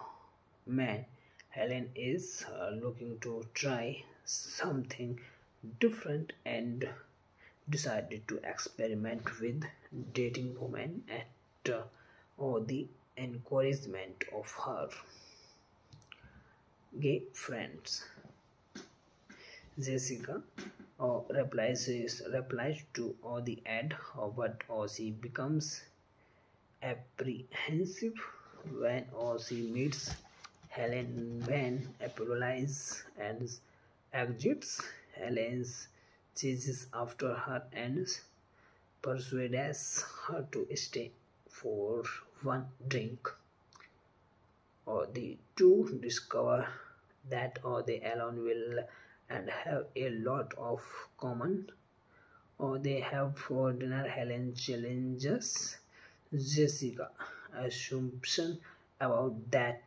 man. Helen is uh, looking to try something different and decided to experiment with dating women at uh, or the encouragement of her gay friends. Jessica uh, replies replies to uh, the ad, uh, but uh, she becomes apprehensive when or she meets Helen, when apologizes and exits. Helen chases after her and persuades her to stay for one drink. Or the two discover that or they alone will and have a lot of common. Or they have for dinner. Helen challenges Jessica's assumption about that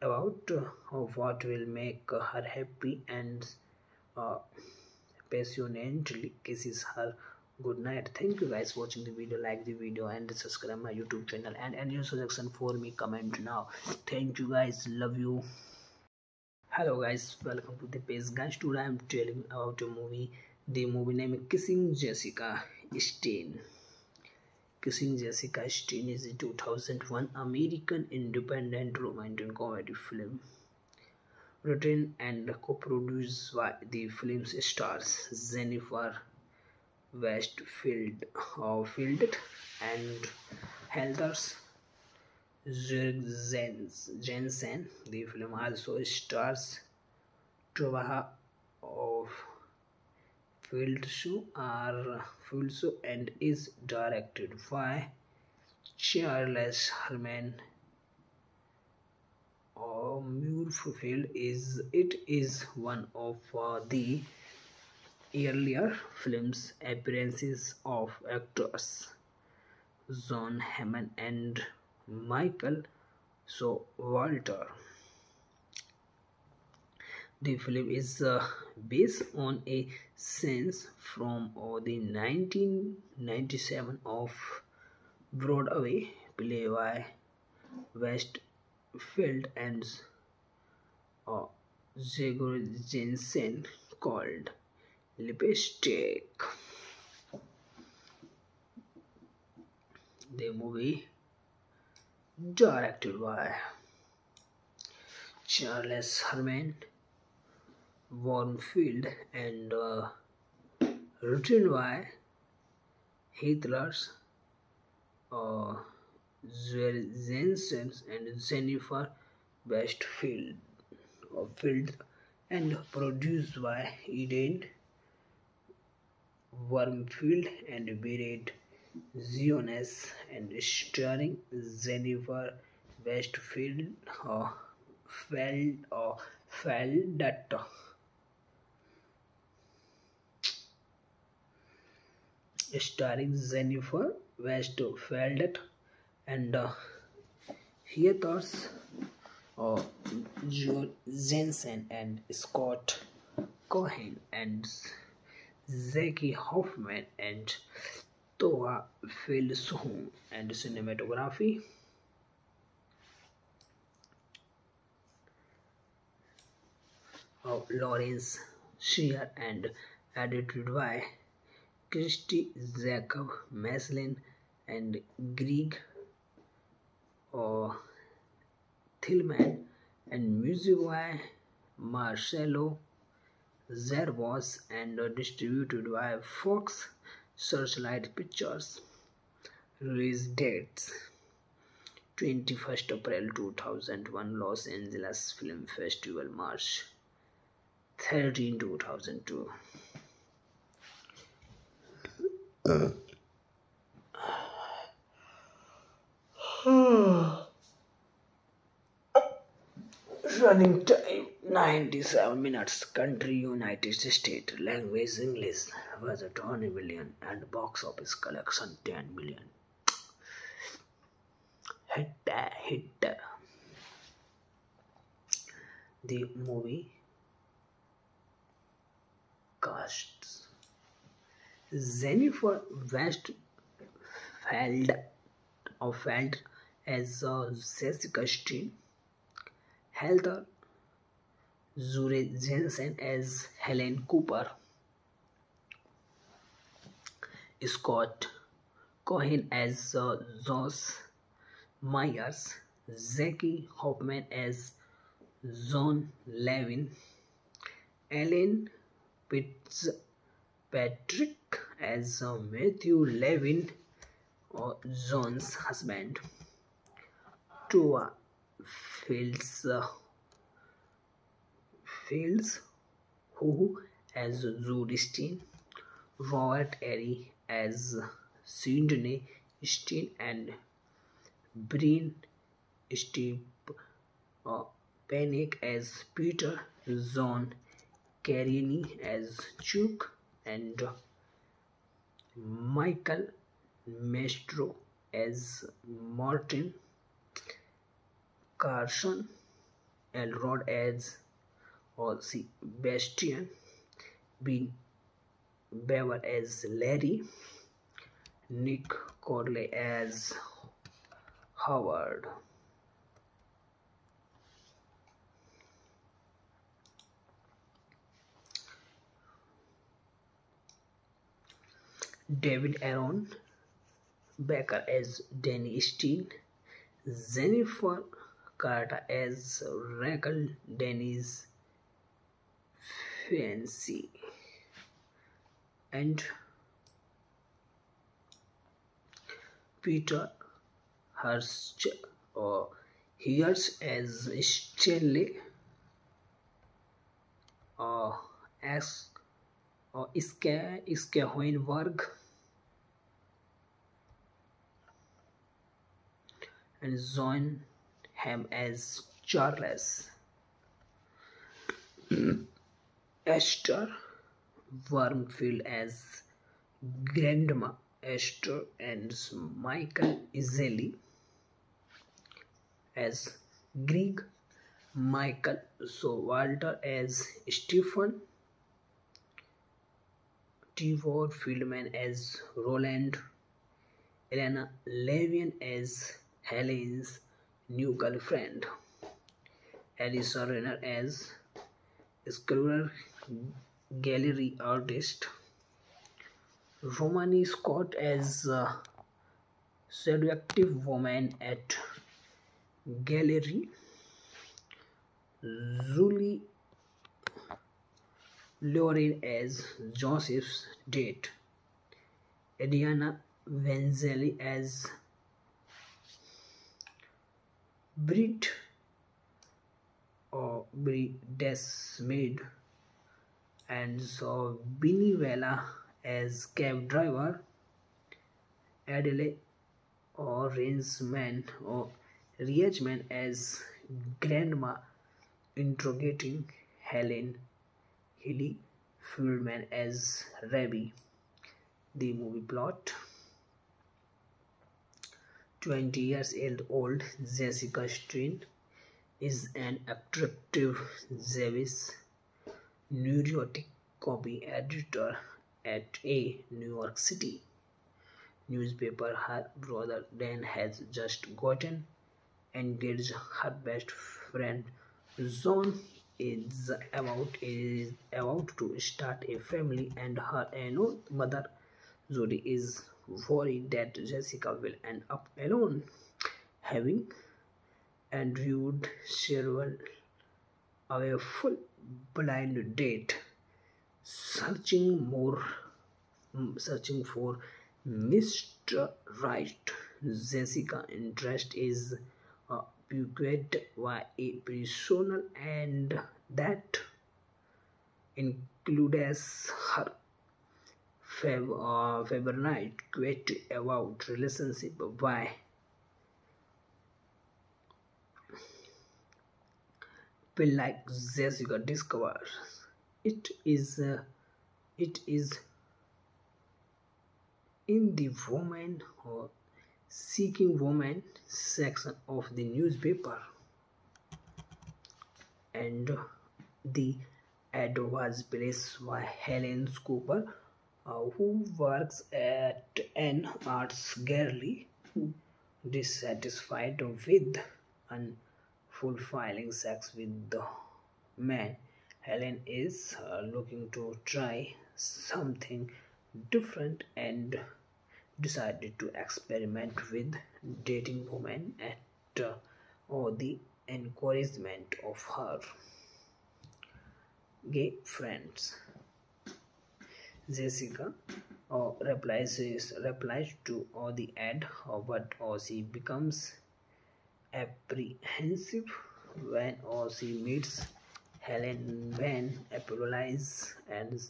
about uh, what will make her happy and uh, passionately kisses her goodnight. Thank you guys for watching the video. Like the video and subscribe my YouTube channel, and any suggestion for me comment now. Thank you guys, love you. Hello guys, welcome to the page. Guys, today I am telling about a movie. The movie name is Kissing Jessica Stein. Kissing Jessica Stein is a two thousand one American independent romantic comedy film, written and co-produced by the film's stars Jennifer Westfeldt and Heather Juergensen. The film also stars Tovah Feldshuh and is directed by Charles Herman-Wurmfeld. Is it is one of uh, the earlier films appearances of actors Jon Hamm and Michael Showalter. The film is uh, based on a scene from uh, the nineteen ninety-seven of Broadway play by Westfeldt and uh, Juergensen called Lipstick. The movie directed by Charles Herman-Wurmfeld and uh, written by Heather uh, Juergensen and Jennifer Westfeldt uh, and produced by Eden Wormfield and Barrett Ziones and starring Jennifer Westfeldt uh, Feld uh, Feldt. Starring Jennifer Westfeldt and uh, Heather uh, Juergensen and Scott Cohen and Jackie Hoffman and Tovah Feldshuh and cinematography of Lawrence Shear and edited by Christy Jacob Maslin and Greg uh, Tillman and music by Marcelo Zervos and distributed by Fox Searchlight Pictures. Release dates: twenty-first April two thousand one, Los Angeles Film Festival, March thirteenth two thousand two. Uh. Running time ninety-seven minutes. Country United States. Language English. Budget twenty million and box office collection ten million. Hit hit. The movie casts Jennifer Westfeldt as uh, Jessica Stein, Heather Juergensen as Helen Cooper, Scott Cohen as uh, Josh Myers, Jackie Hoffman as Jon Levin, Ellen Fitzpatrick as uh, Matthew Levin, uh, Jon's husband, Tovah Feldshuh who as Judy Stein, Robert Eri as Sydney Stein and Bryn Stepanek as Peter, John Carini as Chuck and Michael Mastro as Martin, Carson Elrod as or see Bastian, being Beaver as Larry, Nick Corley as Howard. David Aaron Becker as Danny Steele, Jennifer Carter as Rachel, Danny's fiancée, and Peter Hirsch or Hirsch as Stanley or as or Scott Cohen and Jon Hamm as Charles Esther Wormfield as Grandma Esther and Michael Iseli as Greg, Michael Showalter as Stephen, T. Ward Feldman as Roland, Elena Levian as Helen's new girlfriend, Alison Renner as sculptor gallery artist, Romani Scott as uh, seductive woman at gallery, Julie Lauren as Joseph's date, Adriana Vanzelli as Brit or Brit's maid, and so Vinnie Vela as cab driver, Adelaide or Rangeman or Riachman as Grandma interrogating Helen, Hilly Fuelman as Rabbi. The movie plot: twenty years old Jessica Stein is an attractive, zealous, neurotic copy editor at a New York City newspaper. Her brother Dan has just gotten engaged. Her best friend Jon is about is about to start a family, and her own mother Jodie is worried that Jessica will end up alone, having endured several of a full blind date, searching more, searching for Mister Right. Jessica's interest is bequeathed by a personal, and that includes her favorite quote about relationship by like Jessica discovers it is uh, it is in the woman or seeking woman section of the newspaper, and the ad was placed by Helen Cooper, uh, who works at an arts gallery, dissatisfied with an fulfilling sex with the man. Helen is uh, looking to try something different and decided to experiment with dating women at uh, or the encouragement of her gay friends. Jessica uh, replies replies to uh, the ad, uh, but uh, she becomes apprehensive when uh, she meets Helen. When apologizes and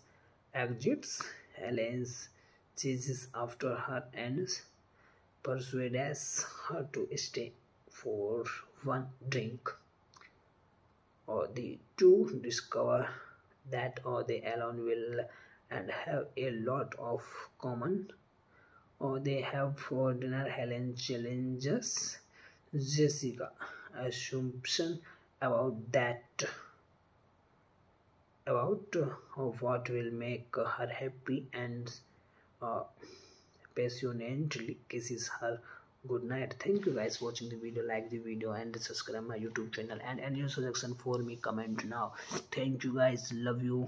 exits, Helen's chases after her and persuades her to stay for one drink. Or the two discover that or they alone will and have a lot of common. Or they have for dinner. Helen challenges Jessica's assumption about that about uh, what will make her happy, and Uh, passionately kisses her good night. Thank you guys for watching the video. Like the video and subscribe my YouTube channel, and any suggestion for me comment now. Thank you guys, love you.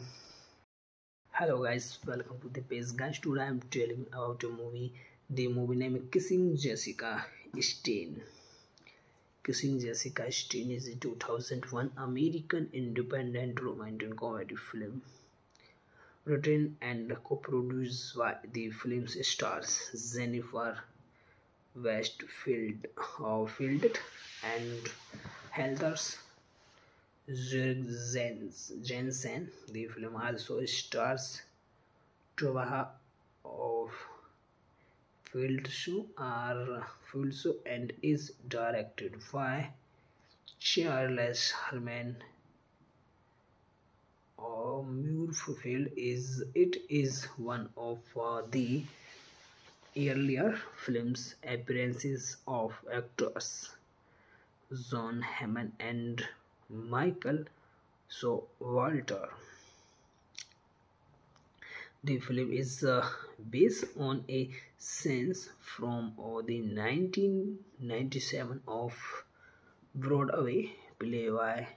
Hello guys, welcome to the page. Guys, today I am telling about a movie. The movie name is Kissing Jessica Stein. Kissing Jessica Stein is a two thousand one American independent romantic comedy film, written and co-produced by the film's stars Jennifer Westfeldt and Heather Juergensen. The film also stars Tovah Feldshuh and is directed by Charles Herman-Wurmfeld. It is one of uh, the earlier films appearances of actors Jon Hamm and Michael Showalter. The film is uh, based on a scene from uh, the nineteen ninety-seven of Broadway play by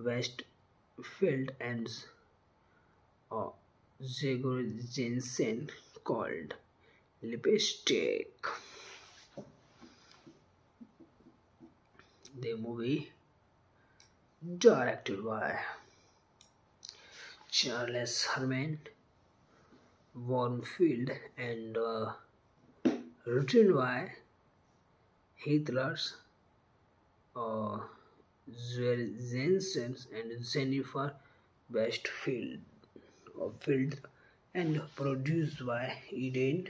Westfeldt and uh, Juergensen called Lipstick. The movie directed by Charles Herman-Wurmfeld and uh, written by Heather uh, Juergensen and Jennifer Westfeldt uh, and produced by Eden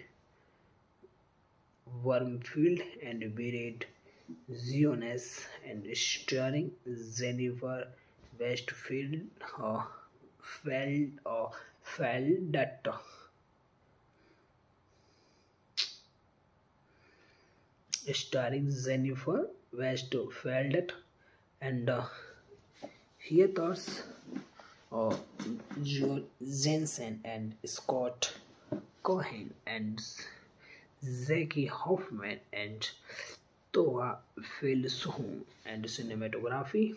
Wormfield and Barrett Ziones and starring Jennifer Westfeldt uh, Feld uh, Feldt. Starring Jennifer Westfeldt and uh, Heather uh, Juergensen and Scott Cohen and Jackie Hoffman and Tovah Feldshuh and cinematography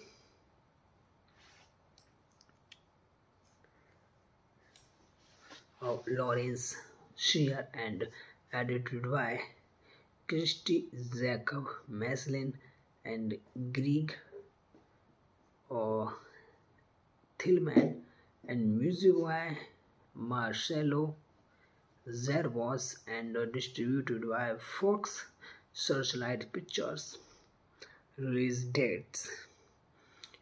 of Lawrence Shear and edited by Christy Jacob Maslin and Greg uh, Tillman and music by Marcelo Zervos and distributed by Fox Searchlight Pictures. Release dates: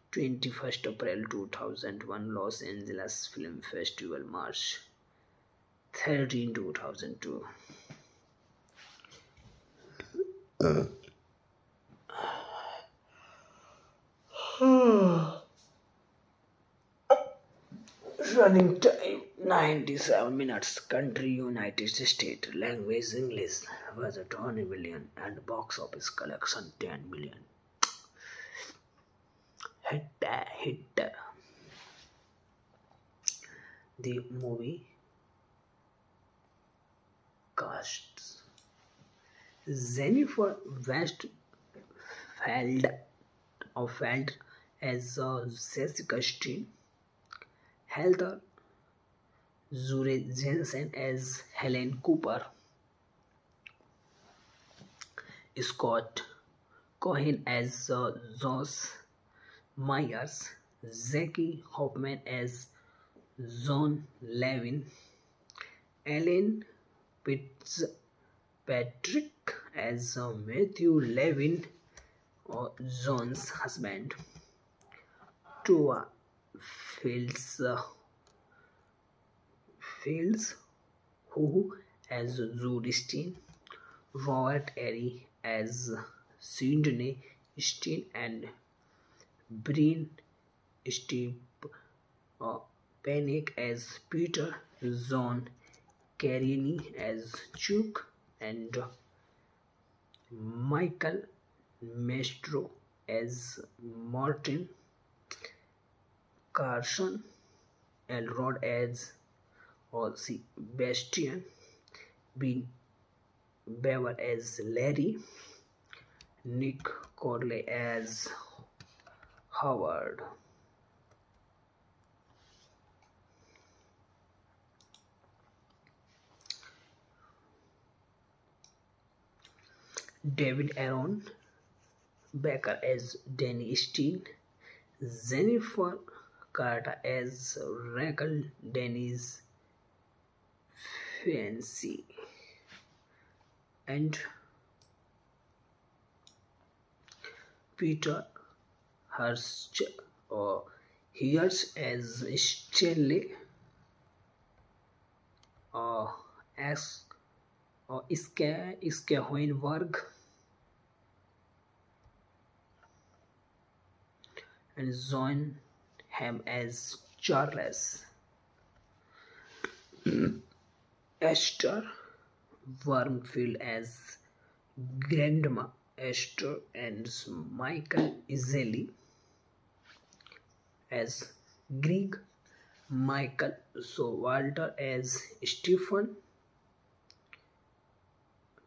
twenty-first April two thousand one, Los Angeles Film Festival, March thirteenth two thousand two. Uh. Running time ninety-seven minutes. Country United States. Language English. Budget twenty million and box office collection ten million. Hit hit. The movie casts Jennifer Westfeldt as uh, Jessica Stein, Heather Juergensen as Helen Cooper, Scott Cohen as uh, Josh Myers, Jackie Hoffman as Jon Levin, Ellen Fitzpatrick as uh, Matthew Levin, uh, Jon's husband, Tovah Feldshuh who as Judy Stein, Robert Eri as Sydney Stein and Bryn Stepanek as Peter, John Carini as Chuck and Michael Mastro as Martin, Carson Elrod as or see Bastian, Bean Beaver as Larry, Nick Corley as Howard. David Aaron Becker as Danny Steele, Jennifer Carter as Rachel, Danny's fiancée, and Peter Hirsch or Hirsch as Stanley or as or Scott Cohen, and Jon Hamm as Charles Esther Wormfield as Grandma Esther, and Michael Iseli as Greg, Michael Showalter as Stephen,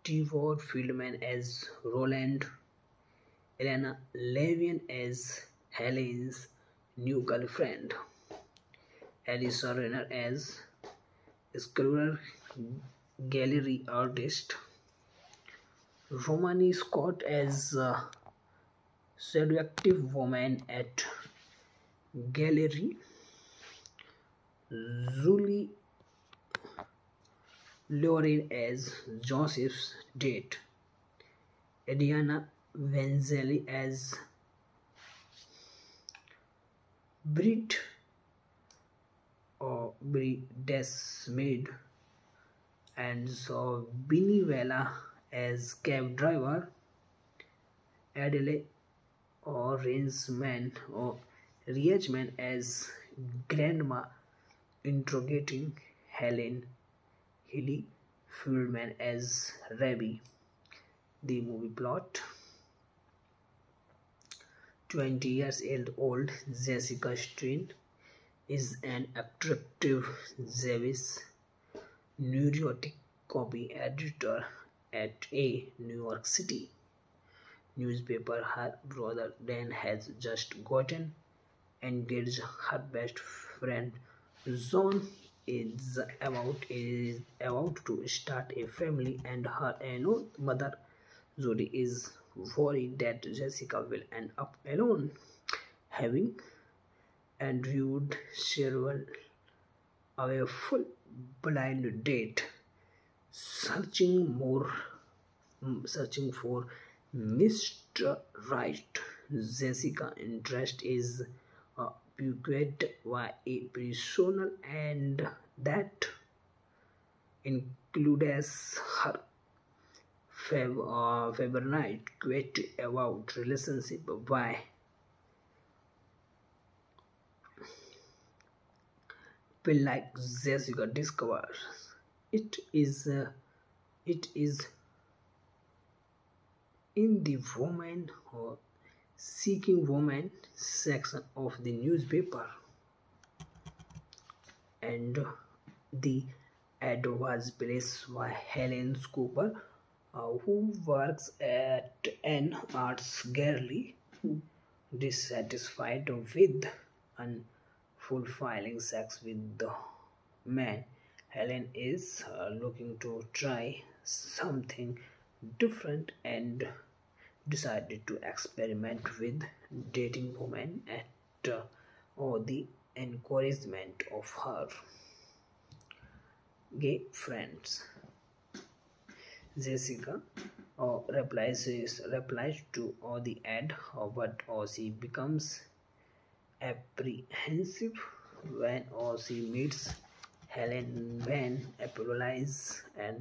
T. Ward Feldman as Roland, Elena Levian as Helen's new girlfriend, Alison Renner as sculptor gallery artist, Romani Scott as uh, seductive woman at gallery, Julie Lauren as Joseph's date, Adriana Vanzelli as Brit or Brit's maid, and so Vinnie Vela as cab driver, Adelaide or Rangeman or Riachman as Grandma interrogating Helen, Hilly Fuelman as Rabbi. The movie plot: twenty years old Jessica Stein is an attractive, zealous, neurotic copy editor at a New York City newspaper. Her brother Dan has just gotten engaged. Her best friend Jon is about is about to start a family, and her own mother Jodie is worried that Jessica will end up alone, having endured several of a full blind date, searching more, searching for Mister Right. Jessica's interest is uh, piqued by a personal and that includes her Fab, uh, Fabernite quit about relationship by feel like Jessica discovers it is uh, it is in the woman or seeking woman section of the newspaper, and the ad was placed by Helen Cooper, Uh, who works at an arts gallery. Dissatisfied with unfulfilling sex with the man, Helen is uh, looking to try something different and decided to experiment with dating women at uh, or the encouragement of her gay friends. Jessica uh, replies replies to uh, the ad, uh, but uh, she becomes apprehensive when uh, she meets Helen. When apologizes and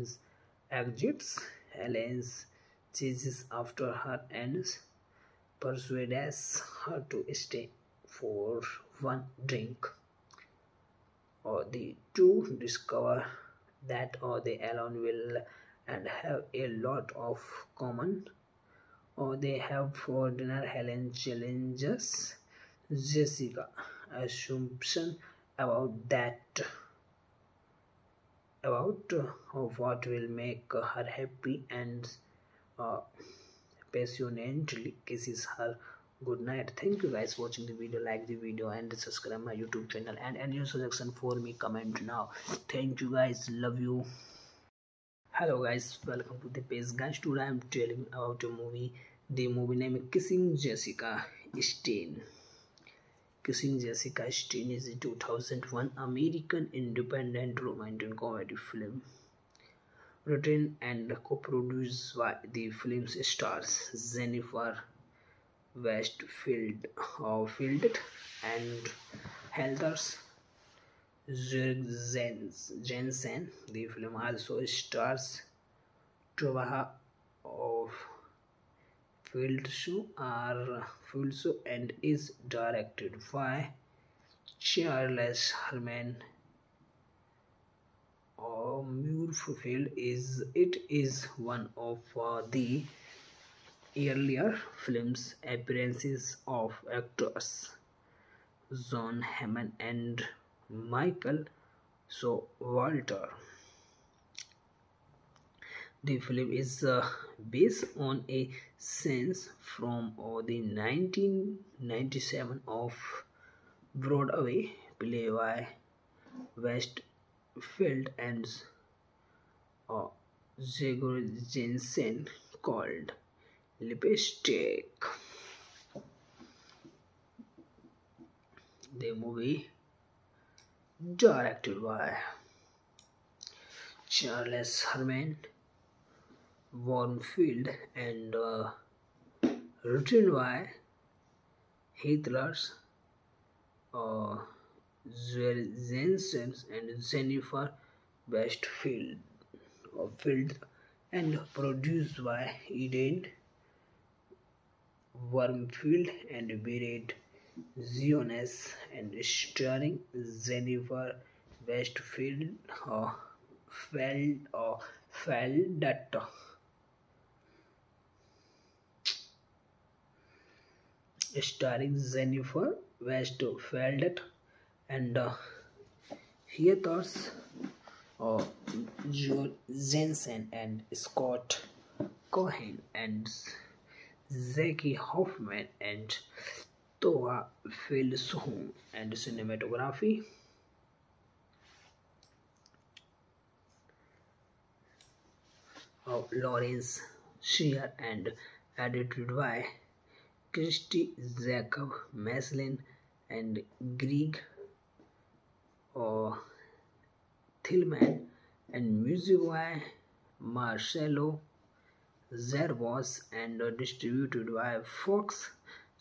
exits, Helen chases after her and persuades her to stay for one drink. Uh, the two discover that uh, they alone will and have a lot of common, or they have for dinner. Helen challenges Jessica's assumption about that, about uh, what will make her happy, and uh, passionately kisses her goodnight. Thank you guys for watching the video. Like the video and subscribe my YouTube channel, and any suggestion for me comment now. Thank you guys, love you. Hello guys, welcome to the page. Guys, today I am telling about a movie. The movie name is Kissing Jessica Stein. Kissing Jessica Stein is a two thousand one American independent romantic comedy film, written and co-produced by the film's stars Jennifer Westfeldt and Heather Juergensen. The film also stars Tovah Feldshuh and is directed by Charles Herman-Wurmfeld. Is it is one of uh, the earlier films appearances of actors Jon Hamm and Michael Showalter. The film is uh, based on a scene from uh, the nineteen ninety-seven of Broadway play by Westfeldt and uh, Juergensen called Lipstick. The movie directed by Charles Herman-Wurmfeld and uh, written by Heather uh, Juergensen and Jennifer Westfeldt uh, and produced by Eden Wormfield and Barrett Ziones and starring Jennifer Westfeldt uh, Feld uh, Feldt. Starring Jennifer Westfeldt and uh, Heather uh, Juergensen and Scott Cohen and Jackie Hoffman and Tovah Feldshuh and cinematography of Lawrence Shear and edited by Christy Jacob Maslin and Greg uh, Tillman and music by Marcelo Zervos and distributed by Fox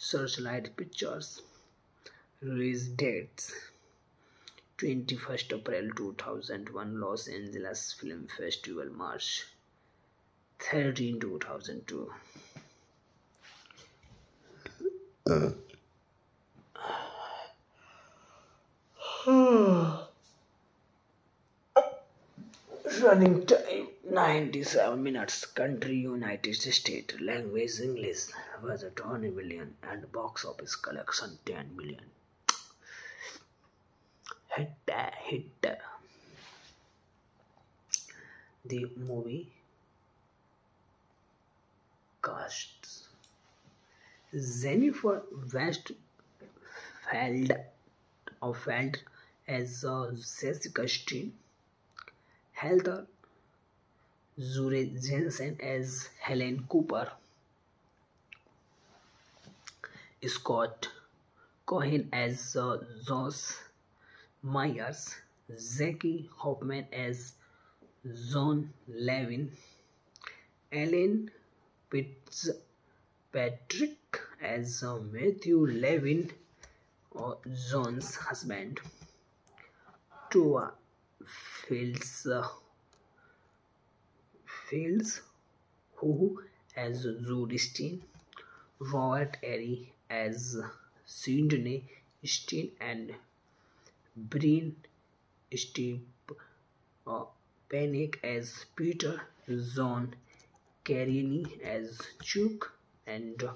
Searchlight Pictures. Release dates: twenty-first April two thousand one, Los Angeles Film Festival, March thirteenth two thousand two. Uh. Running time ninety-seven minutes. Country United States. Language English. Budget twenty million and box office collection ten million. Hit hit. The movie casts Jennifer Westfeldt as uh, Jessica Stein, Heather Juergensen as Helen Cooper, Scott Cohen as uh, Josh Myers, Jackie Hoffman as Jon Levin, Ellen Fitzpatrick as uh, Matthew Levin, uh, Jon's husband, Tovah Feldshuh uh, Fields, who as Judy Stein, Robert Eri as Sydney Stein, and Bryn Steep uh, Panic as Peter, John Carini as Chuck, and uh,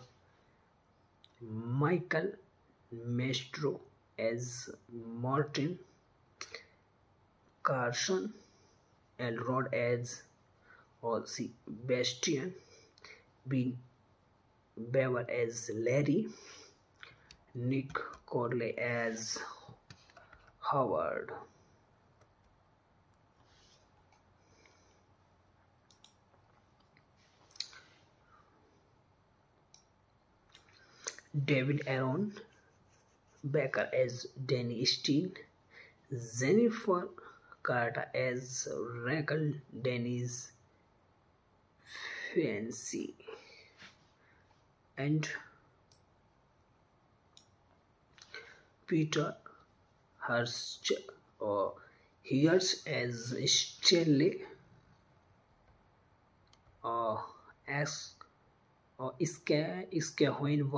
Michael Mastro as Martin, Carson Elrod as or Sebastian, Bean Beaver as Larry, Nick Corley as Howard. David Aaron Becker as Danny Steele, Jennifer Carter as Rachel, Danny's fiancée, and Peter Hirsch or Hirsch as Stanley or as or Scott Cohen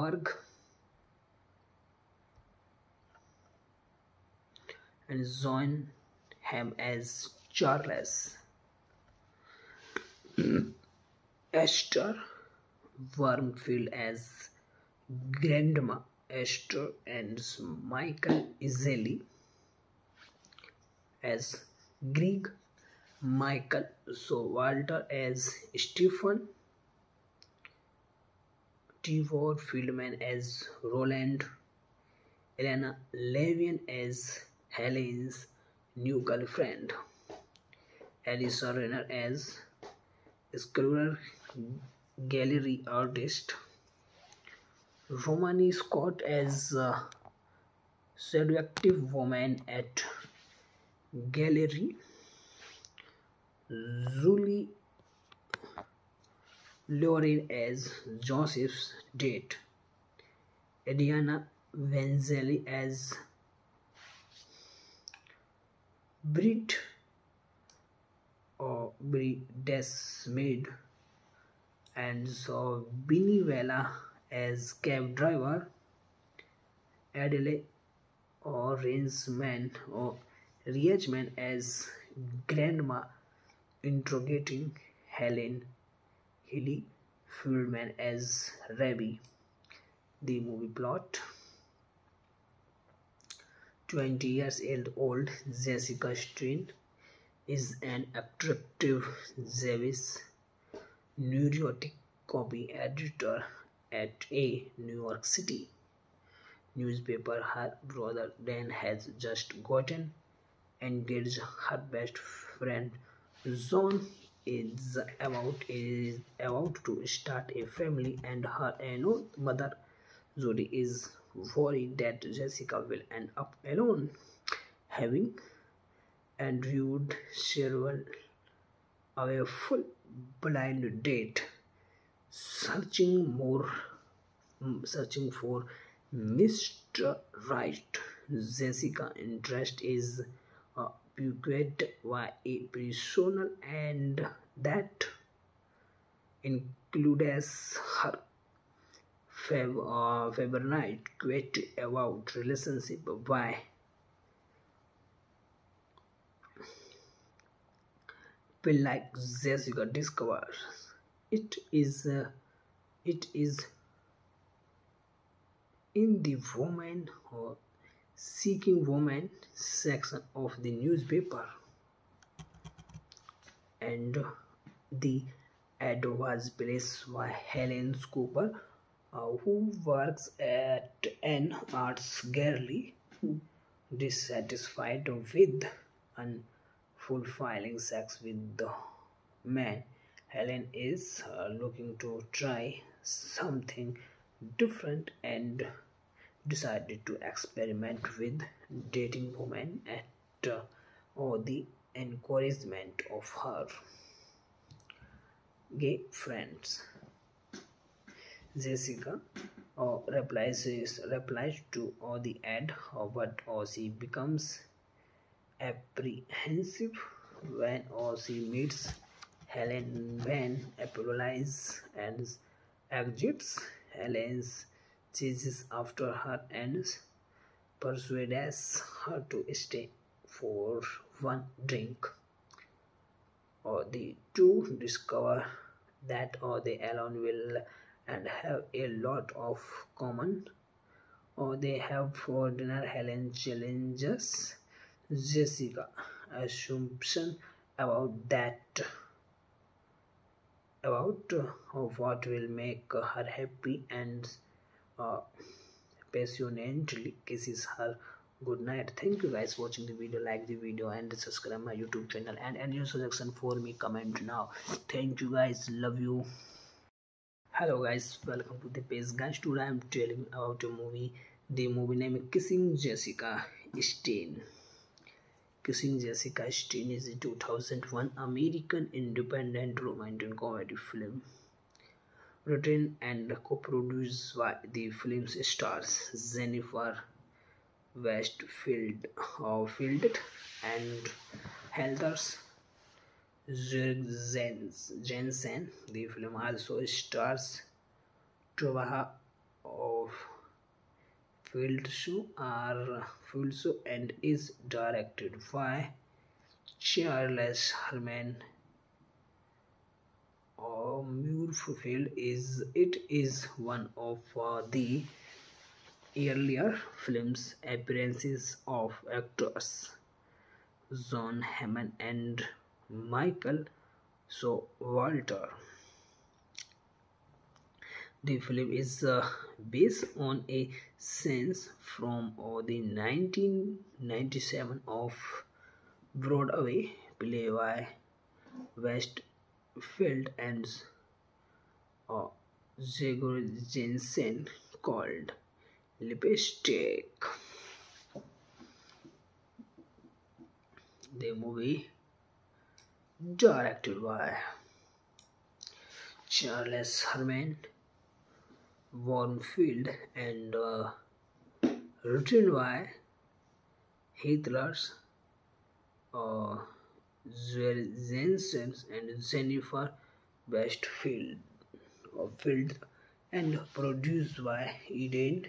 and Jon Hamm as Charles Esther Wormfield as Grandma Esther and Michael Iseli as Greg, Michael Showalter as Stephen, T. Ward Feldman as Roland, Elena Levian as Helen's new girlfriend, Alisa Renner as Sculptor Gallery Artist, Romani Scott as uh, Seductive Woman at Gallery, Julie Lauren as Joseph's Date, Adriana Vanzelli as Brit or Brit's Maid, and so Vinnie Vella as cab driver, Adelaide or Rinsman or Riachman as Grandma interrogating Helen, Hilly Fuelman as Rabbi. The movie plot: twenty years old Jessica Stein is an attractive, zealous, neurotic copy editor at a New York City newspaper. Her brother Dan has just gotten engaged. Her best friend Jon is about is about to start a family, and her own mother Judy is worried that Jessica will end up alone, having endured several a full blind date, searching more, searching for Mister Right. Jessica's interest is uh, piqued by a personal and that includes her Feb, uh, February quote about relationship by like Jessica discovers it is uh, it is in the woman or seeking woman section of the newspaper, and the ad was placed by Helen Cooper, uh, who works at an arts gallery, dissatisfied with an fulfilling sex with the man. Helen is uh, looking to try something different and decided to experiment with dating women at uh, or the encouragement of her gay friends. Jessica uh, replies replies to uh, the ad, uh, but uh, she becomes apprehensive when or she meets Helen, when apologizes and exits. Helen chases after her and persuades her to stay for one drink. Or the two discover that or they alone will and have a lot of common. Or they have for dinner. Helen challenges Jessica's assumption about that about uh, what will make her happy and uh, passionately kisses her goodnight. Thank you guys for watching the video. Like the video and subscribe my YouTube channel, and any suggestion for me comment now. Thank you guys, love you. Hello guys, welcome to the page. Guys, today I am telling about a movie. The movie name is Kissing Jessica Stein. Kissing Jessica Stein is a two thousand one American independent romantic comedy film, written and co-produced by the film's stars Jennifer Westfeldt and Heather Juergensen. The film also stars Tovah Feldshuh and is directed by Charles Herman-Wurmfeld. It is one of uh, the earlier films appearances of actors Jon Hamm and Michael Showalter. The film is uh, based on a scene from uh, the nineteen ninety-seven of Broadway play by Westfeldt and uh, Juergensen called Lipstick. The movie directed by Charles Herman-Wurmfeld and uh, written by Heather uh, Juergensen and Jennifer Westfeldt uh, and produced by Eden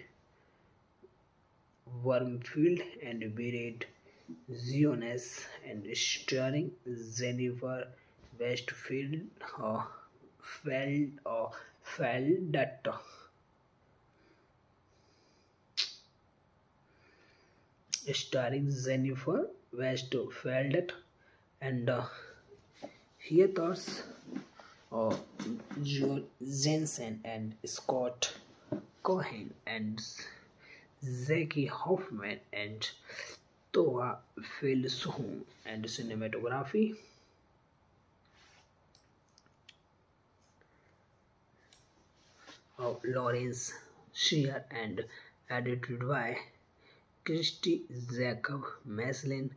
Wormfield and Barrett Ziones and starring Jennifer Westfeldt uh, Feld uh, Feldt. Starring Jennifer Westfeldt and uh, Heather uh, Juergensen and Scott Cohen and Jackie Hoffman and Tovah Feldshuh and cinematography of Lawrence Shear and edited by Christy Jacob Maslin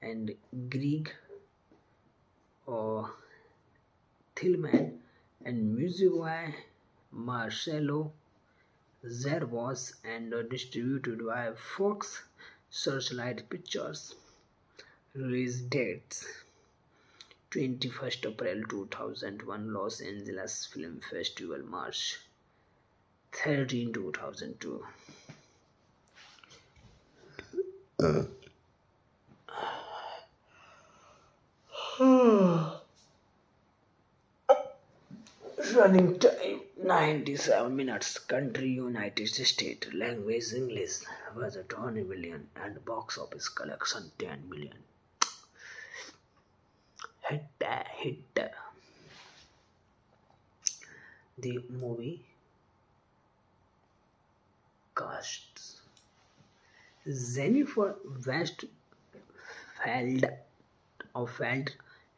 and Greg uh, Tillman and music by Marcelo Zervos and distributed by Fox Searchlight Pictures. Release dates: twenty-first April two thousand one, Los Angeles Film Festival, March thirteenth two thousand two. Uh. Running time ninety-seven minutes. Country United States. Language English. Budget twenty million and box office collection ten million. Hit hit. The movie casts Jennifer Westfeldt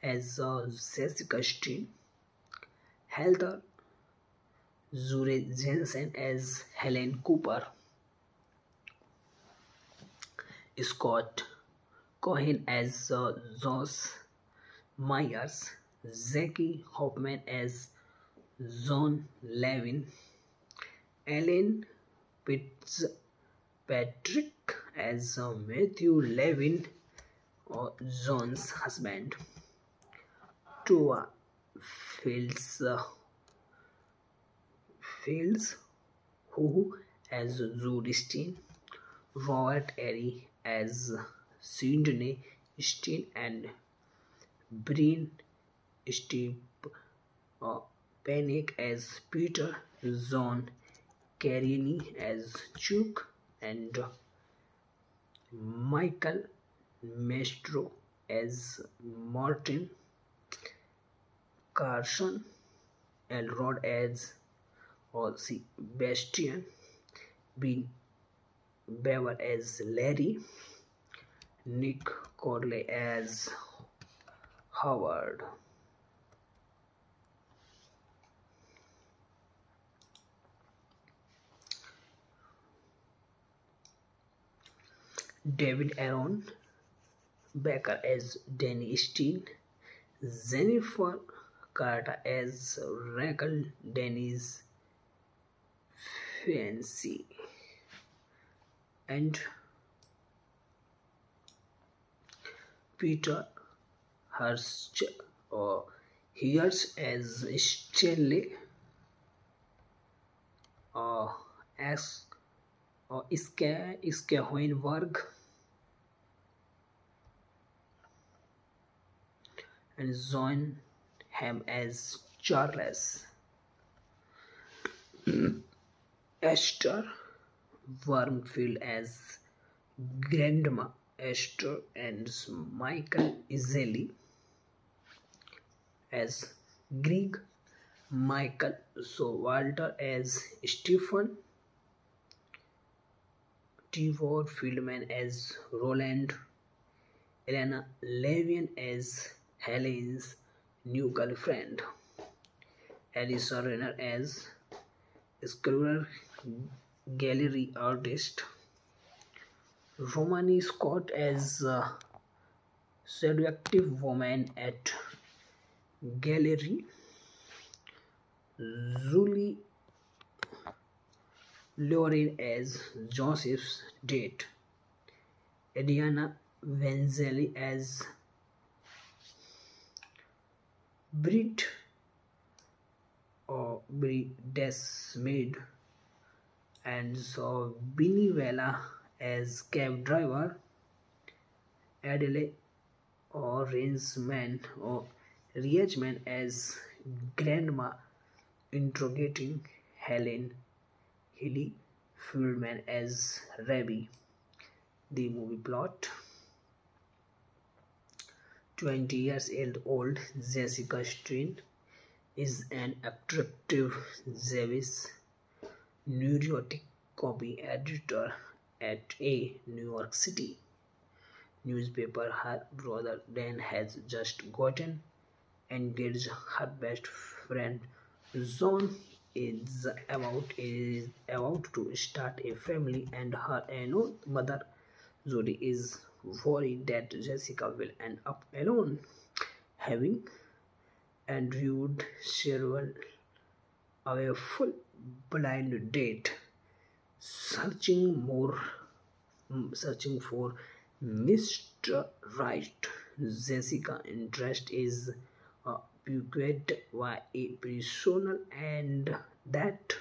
as uh, Jessica Stein, Heather Juergensen as Helen Cooper, Scott Cohen as uh, Josh Myers, Jackie Hoffman as Jon Levin, Ellen Fitzpatrick as uh, Matthew Levin, uh, Jon's husband, Tovah Feldshuh who as Judy Stein, Robert Eri as Sydney Stein and Bryn Stepanek as Peter, John Carini as Chuck and Michael Mastro as Martin, Carson Elrod as or see Bastian, Bean Beaver as Larry, Nick Corley as Howard. David Aaron Becker as Danny Steele, Jennifer Carter as Rachel, Danny's fiancée, and Peter Hirsch or Hirsch as Stanley or as or Scott Cohen and Jon Hamm as Charles Esther Wormfield as Grandma Esther and Michael Iseli as Greg, Michael Showalter as Stephen, T. Ward Feldman as Roland, Elena Levian as Helen's new girlfriend, Alisa Renner as sculptor gallery artist, Romani Scott as uh, seductive woman at gallery, Julie Lauren as Joseph's date, Adriana Vanzelli as Brit or Brit's maid, and so Vinnie Vela as cab driver, Adele or Rinsman or Riachman as Grandma interrogating Helen, Hilly Fuelman as Rabbi. The movie plot: twenty years old Jessica Stein is an attractive, zealous, neurotic copy editor at a New York City newspaper. Her brother Dan has just gotten engaged. Her best friend Jon is about is about to start a family, and her unknown mother Jodie is worried that Jessica will end up alone, having endured several a full blind date, searching more searching for Mister Right. Jessica's interest is uh, piqued by a personal and that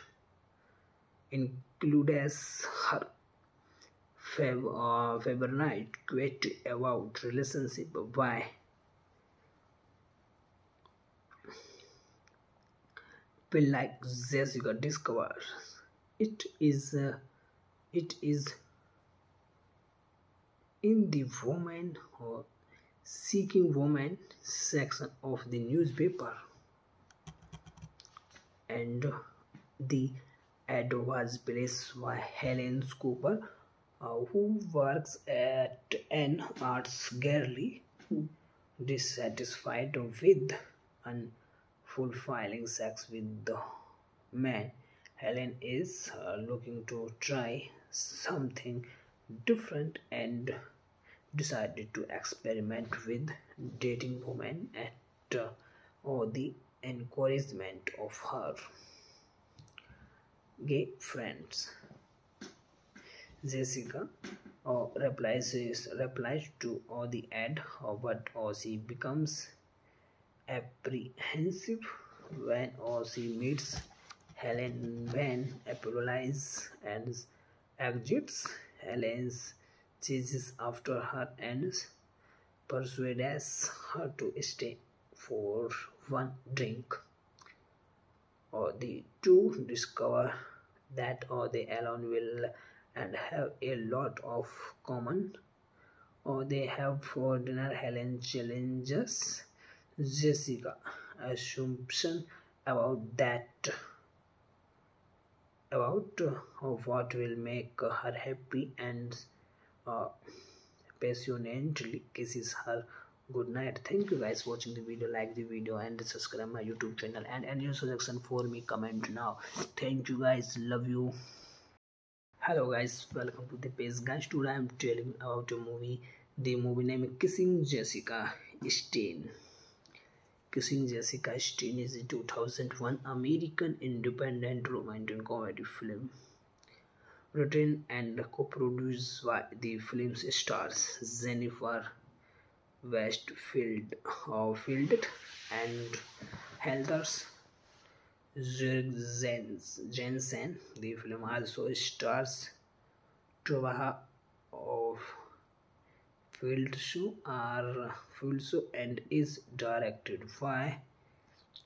includes her fav uh, favorite quote about relationship by like Jessica discovers it is uh, it is in the woman or seeking woman section of the newspaper, and the ad was placed by Helen Cooper, uh, who works at an arts gallery, dissatisfied with an fulfilling sex with the man. Helen is uh, looking to try something different and decided to experiment with dating women at uh, or the encouragement of her gay friends. Jessica uh, replies replies to uh, the ad, uh, but uh, she becomes apprehensive when or she meets Helen, when apologizes and exits. Helen chases after her and persuades her to stay for one drink, or the two discover that or they alone will and have a lot of common, or they have for dinner. Helen challenges Jessica's assumption about that about uh, what will make her happy, and uh, passionately kisses her goodnight. Thank you guys for watching the video. Like the video and subscribe my YouTube channel, and any suggestion for me comment now. Thank you guys, love you. Hello guys, welcome to the page. Guys, today I am telling about a movie. The movie name is Kissing Jessica Stein. Kissing Jessica Stein is a two thousand one American independent romantic comedy film, written and co-produced by the film's stars Jennifer Westfeldt and Heather Juergensen. The film also stars Tovah Feldshuh and is directed by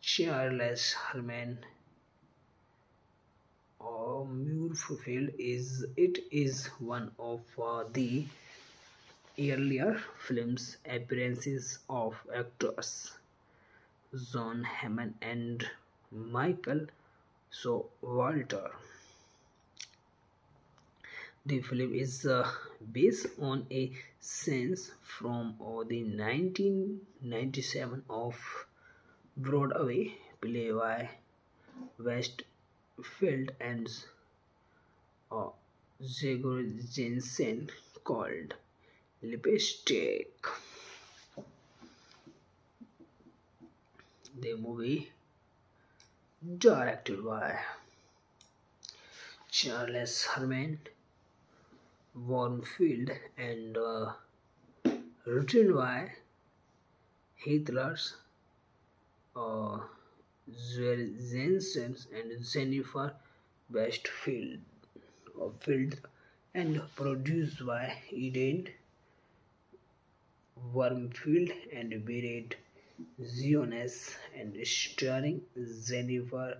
Charles Herman-Wurmfeld. Is it is one of uh, the earlier films appearances of actors Jon Hamm and Michael Showalter. The film is uh, based on a scene from uh, the nineteen ninety-seven of Broadway play by Westfeldt and uh, Juergensen called Lipstick. The movie directed by Charles Herman-Wurmfeld and uh, written by Heather uh, Juergensen and Jennifer Westfeldt uh, and produced by Eden Wormfield and Barrett Ziones and starring Jennifer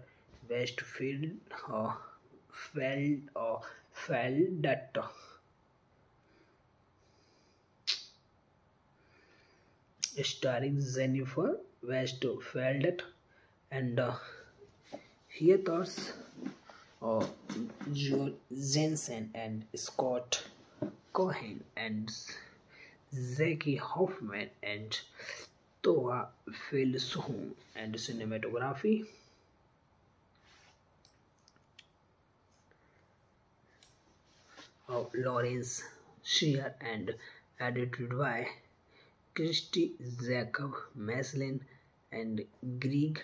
Westfeldt or Feld or Feldt. Starring Jennifer Westfeldt and uh, Heather uh, Juergensen and Scott Cohen and Jackie Hoffman and Tovah Feldshuh and cinematography of Lawrence Shear and edited by Christy Jacob Maslin and Greg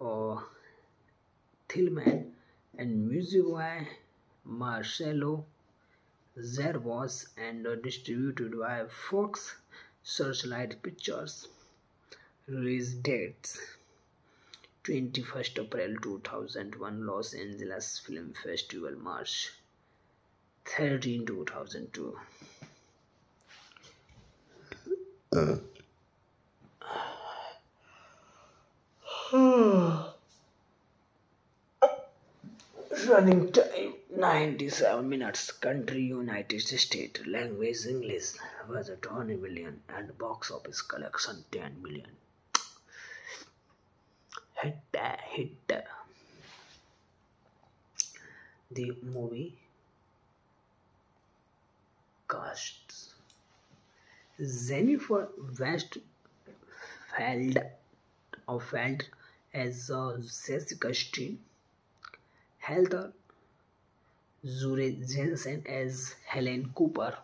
uh, Tillman and music by Marcelo Zervos and distributed by Fox Searchlight Pictures. Release dates: twenty-first April two thousand one, Los Angeles Film Festival, March thirteenth two thousand two. Uh. Running time ninety-seven minutes. Country United States. Language English. Budget twenty million and box office collection ten million. Hit hit. The movie casts Jennifer Westfeldt as uh, Jessica Stein, Heather Juergensen as Helen Cooper,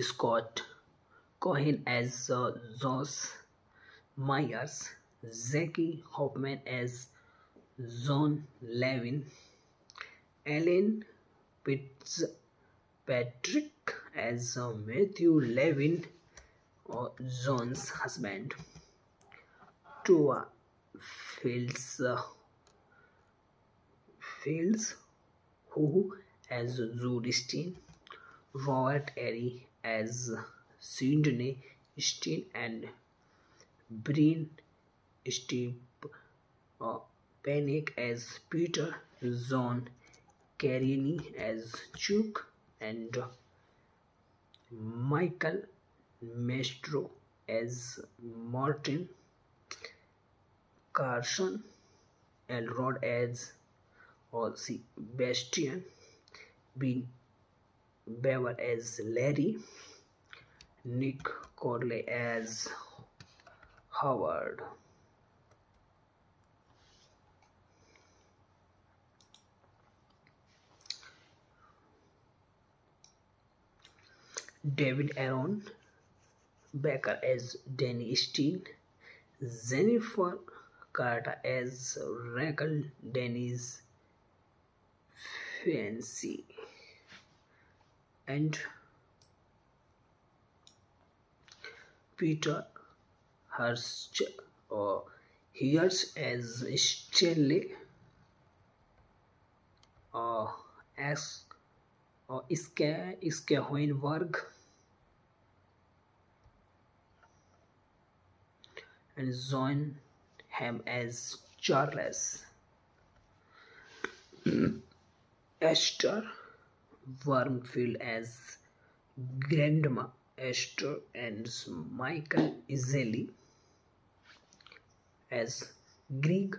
Scott Cohen as uh, Josh Myers, Jackie Hoffman as Jon Levin, Ellen Fitzpatrick as uh, Matthew Levin, uh, Jon's husband, Tovah Feldshuh uh, Fields, who as Judy Stein, Robert Eri as Sydney Stein, and Bryn Steep uh, Panic as Peter, John Carini as Chuck, and uh, Michael Mastro as Martin, Carson Elrod as or Sebastian, Bean Beaver as Larry, Nick Corley as Howard. David Aaron Becker as Danny Steele, Jennifer Carter as Rachel, Danny's fiancée, and Peter Hirsch or Hirsch as Stanley or as or Scott Cohen and Jon Hamm as Charles Esther Wormfield as Grandma Esther and Michael Iseli as Greg,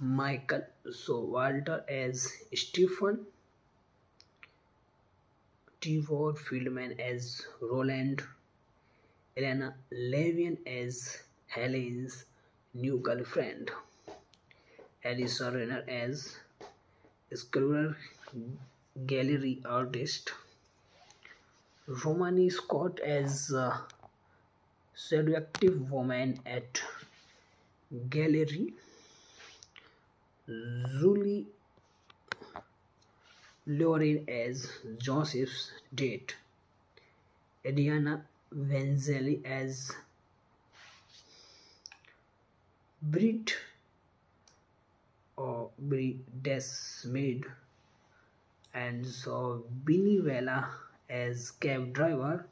Michael Showalter as Stephen, T. Ward Feldman as Roland, Elena Levian as Helen's new girlfriend, Alisa Renner as Sculptor Gallery Artist, Romani Scott as uh, Seductive Woman at Gallery, Julie Lauren as Joseph's Date, Adriana Vanzelli as Brit or Brit's Maid, and so Binnie Vella as cab driver,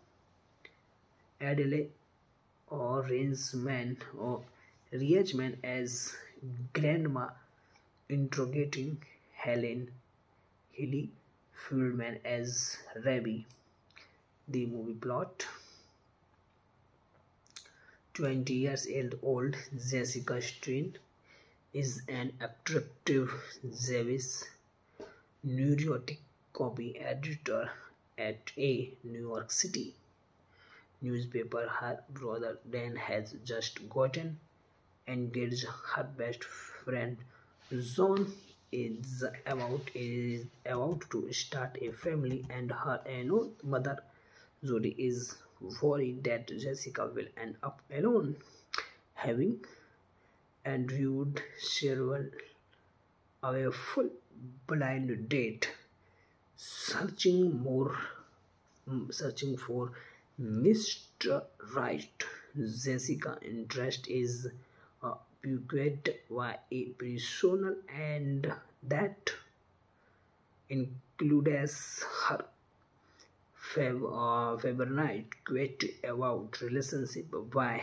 Adelaide or Rinsman or Riachman as Grandma interrogating Helen, Hilly Fuelman as Rabbi. The movie plot: twenty years old Jessica Stein is an attractive, zealous, neurotic copy editor at a New York City newspaper. Her brother Dan has just gotten engaged. Her best friend Jon is about is about to start a family, and her own mother Judy is worried that Jessica will end up alone, having endured several a full blind date, searching more, searching for Mister Right. Jessica's interest is uh, piqued by a personal and that includes her Feb, uh, February quote about relationship by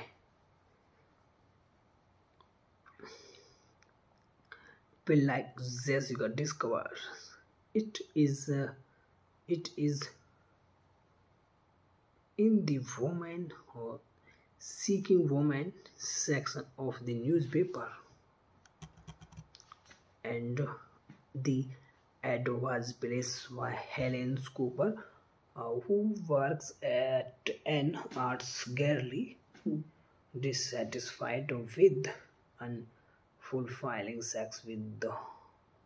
like Jessica discovers it is uh, it is in the woman or seeking woman section of the newspaper, and the ad was placed by Helen Cooper, uh, who works at an arts gallery, dissatisfied with an fulfilling sex with the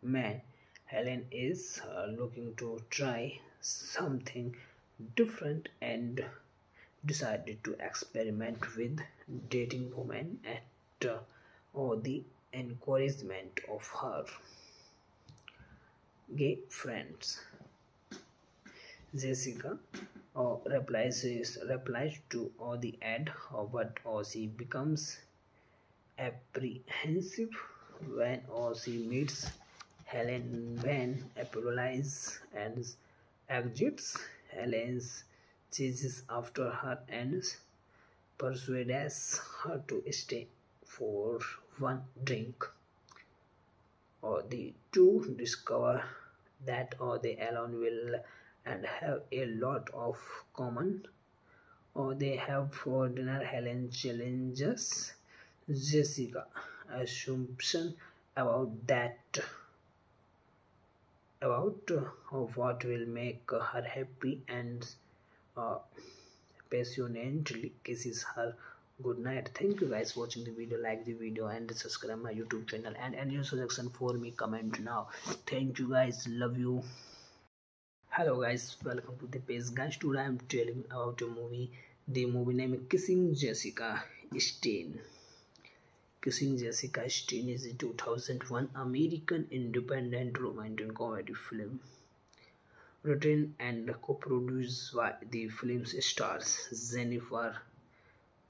man. Helen is uh, looking to try something different and decided to experiment with dating women at uh, or the encouragement of her gay friends. Jessica uh, replies replies to uh, the ad, uh, but uh, she becomes apprehensive when or she meets Helen. When apologizes and exits, Helen chases after her and persuades her to stay for one drink. Or the two discover that or they alone will and have a lot of common. Or they have for dinner. Helen challenges Jessica's assumption about that about uh, what will make her happy and uh, passionately kisses her goodnight. Thank you guys for watching the video. Like the video and subscribe my YouTube channel, and any suggestion for me comment now. Thank you guys, love you. Hello guys, welcome to the page. Guys, today I am telling about a movie. The movie name is Kissing Jessica Stein. Kissing Jessica Stein is a two thousand one American independent romantic comedy film, written and co-produced by the film's stars Jennifer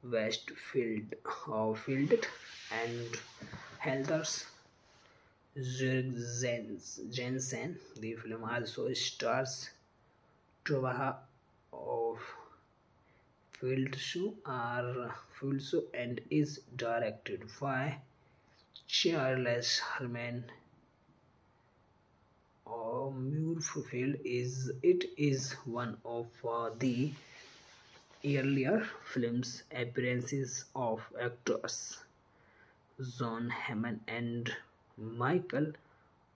Westfeldt and Heather Juergensen. The film also stars Tovah Feldshuh and is directed by Charles Herman-Wurmfeld. It is one of uh, the earlier films appearances of actors Jon Hamm and Michael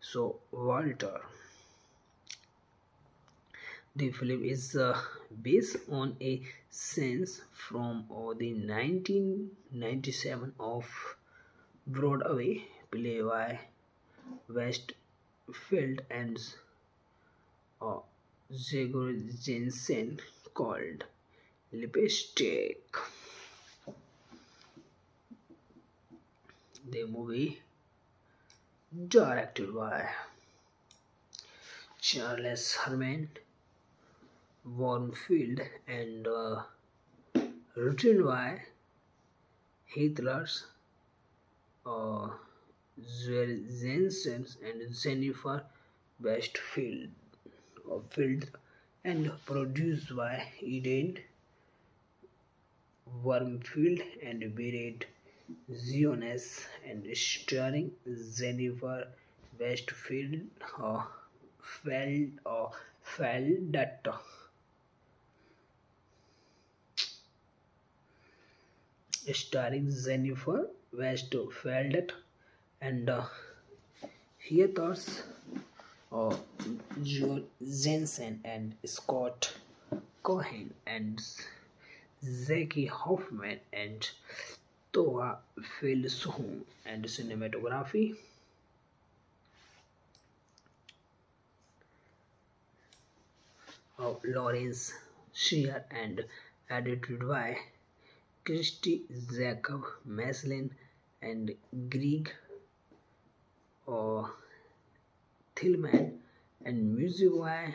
Showalter. The film is uh, based on a scene from uh, the nineteen ninety-seven of Broadway play by Westfeldt and uh, Juergensen called Lipstick. The movie directed by Charles Herman-Wurmfeld and uh, written by Heather uh, Juergensen and Jennifer Westfeldt uh, and produced by Eden Wormfield and Barrett Ziones and starring Jennifer Westfeldt uh, Feld uh, Feldt. Starring Jennifer Westfeldt and uh, Heather uh, Juergensen and Scott Cohen and Jackie Hoffman and Tovah Feldshuh and cinematography of Lawrence Shear and edited by Christy Jacob Maslin and Greg uh, Tillman and music by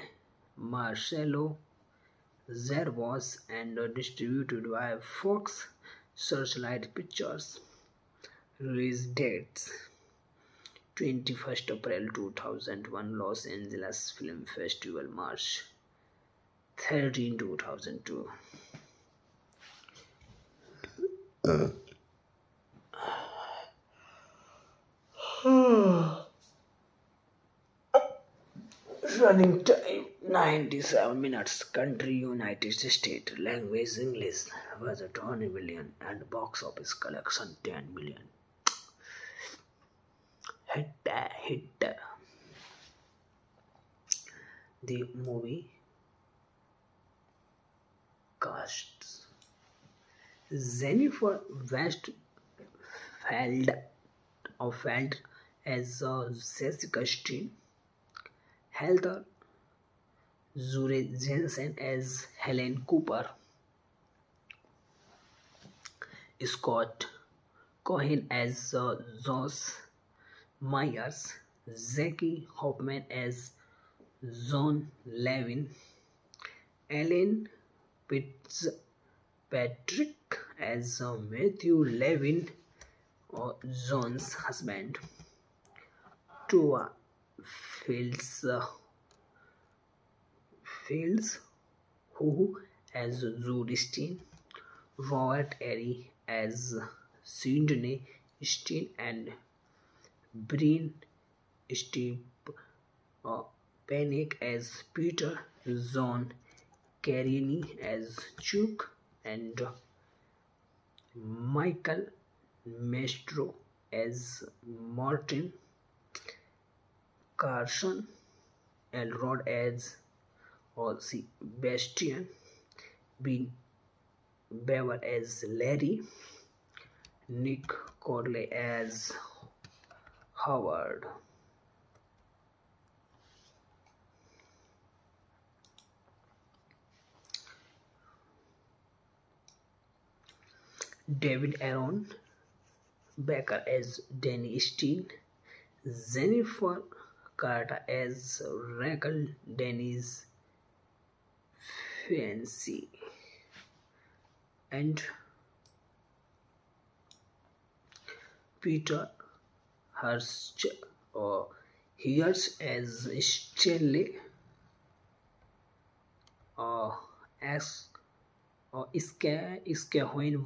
Marcelo Zervos and distributed by Fox Searchlight Pictures. Release dates: twenty-first April two thousand one, Los Angeles Film Festival, March thirteenth two thousand two. Uh. Running time ninety-seven minutes. Country United States. Language English. Budget twenty million and box office collection ten million. Hit hit. The movie casts Jennifer Westfeldt as uh, Jessica Stein, Heather Juergensen as Helen Cooper, Scott Cohen as uh, Josh Myers, Jackie Hoffman as Jon Levin, Ellen Fitzpatrick as uh, Matthew Levin, uh, Jon's husband, Tovah Feldshuh, who as Judy Stein, Robert Eri as Sydney Stein and Bryn Stepanek as Peter, John Carini as Chuck and Michael Mastro as Martin, Carson Elrod as or see Bastian, being Beaver as Larry, Nick Corley as Howard. David Aaron Becker as Danny Steele, Jennifer Carter as Rachel, Danny's fiancée, and Peter Hirsch or Hirsch as Stanley or as or Scott Cohen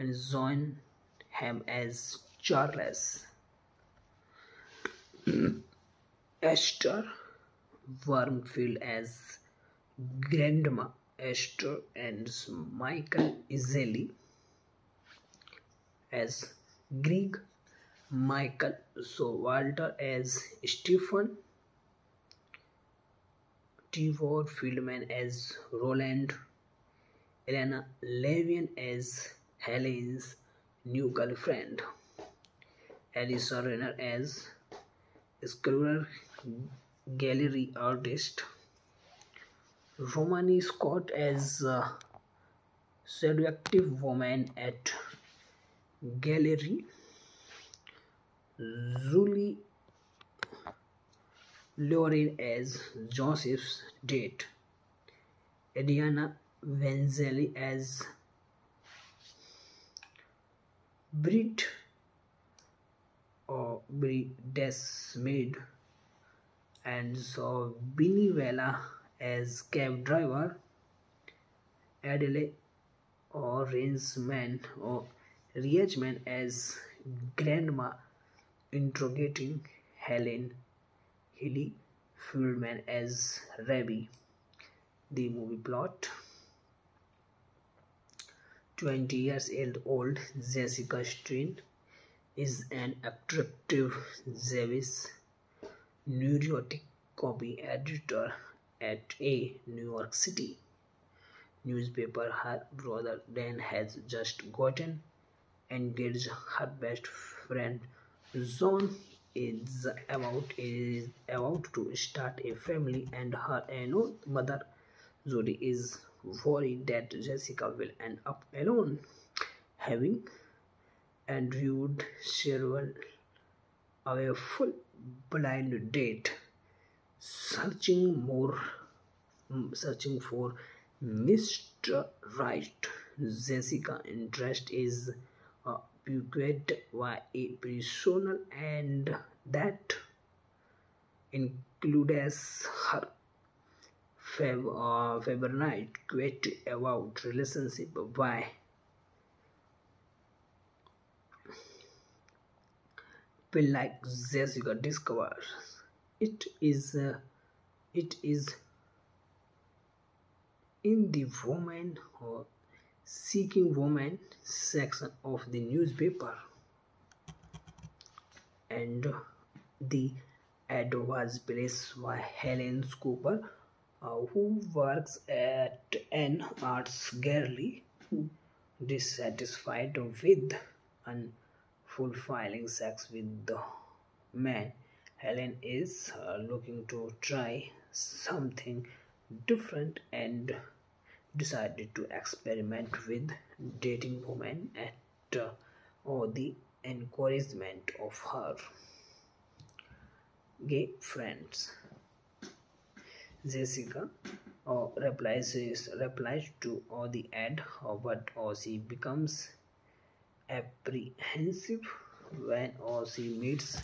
and Jon Hamm as Charles Esther Wormfield as Grandma Esther and Michael Iseli as Greg, Michael Showalter as Stephen, T. Ward Feldman as Roland, Elena Levian as Helen's new girlfriend, Alison Renner as sculptor gallery artist, Romani Scott as uh, seductive woman at gallery, Julie Lauren as Joseph's date, Adriana Vanzelli as Brit or Brit's maid, and so Vinnie Vela as cab driver, Adelaide or Rangeman or Riachman as Grandma interrogating Helen, Hilly Fuelman as Rabbi. The movie plot: twenty years old Jessica Stein is an attractive, Jewish, neurotic copy editor at a New York City newspaper. Her brother Dan has just gotten engaged. Her best friend Jon is about is about to start a family, and her own mother Jodie is worried that Jessica will end up alone, having endured several of a full blind date, searching more, searching for Mister Right. Jessica's interest is bequeathed by a personal, and that includes her favorite quote about relationship by like Jessica discovers it is uh, it is in the woman or seeking woman section of the newspaper, and the ad was placed by Helen Cooper, uh, who works at an arts gallery, dissatisfied with an fulfilling sex with the man. Helen is uh, looking to try something different and decided to experiment with dating women at uh, or the encouragement of her gay friends. Jessica uh, replies replies to uh, the ad, uh, but uh, she becomes apprehensive when uh, she meets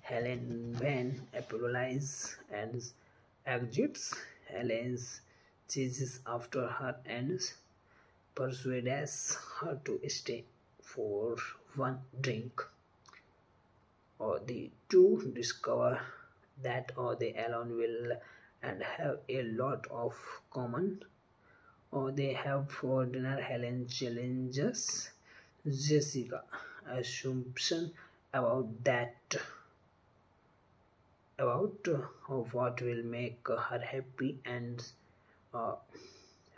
Helen. When apologizes and exits, Helen's chases after her and persuades her to stay for one drink. Or the two discover that or they alone will and have a lot of common. Or they have for dinner. Helen challenges Jessica's assumption about that about uh, what will make her happy, and Uh,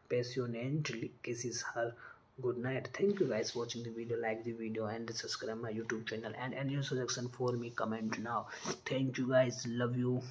passionately kisses her good night. Thank you guys for watching the video. Like the video and subscribe my YouTube channel, and any suggestion for me comment now. Thank you guys, love you.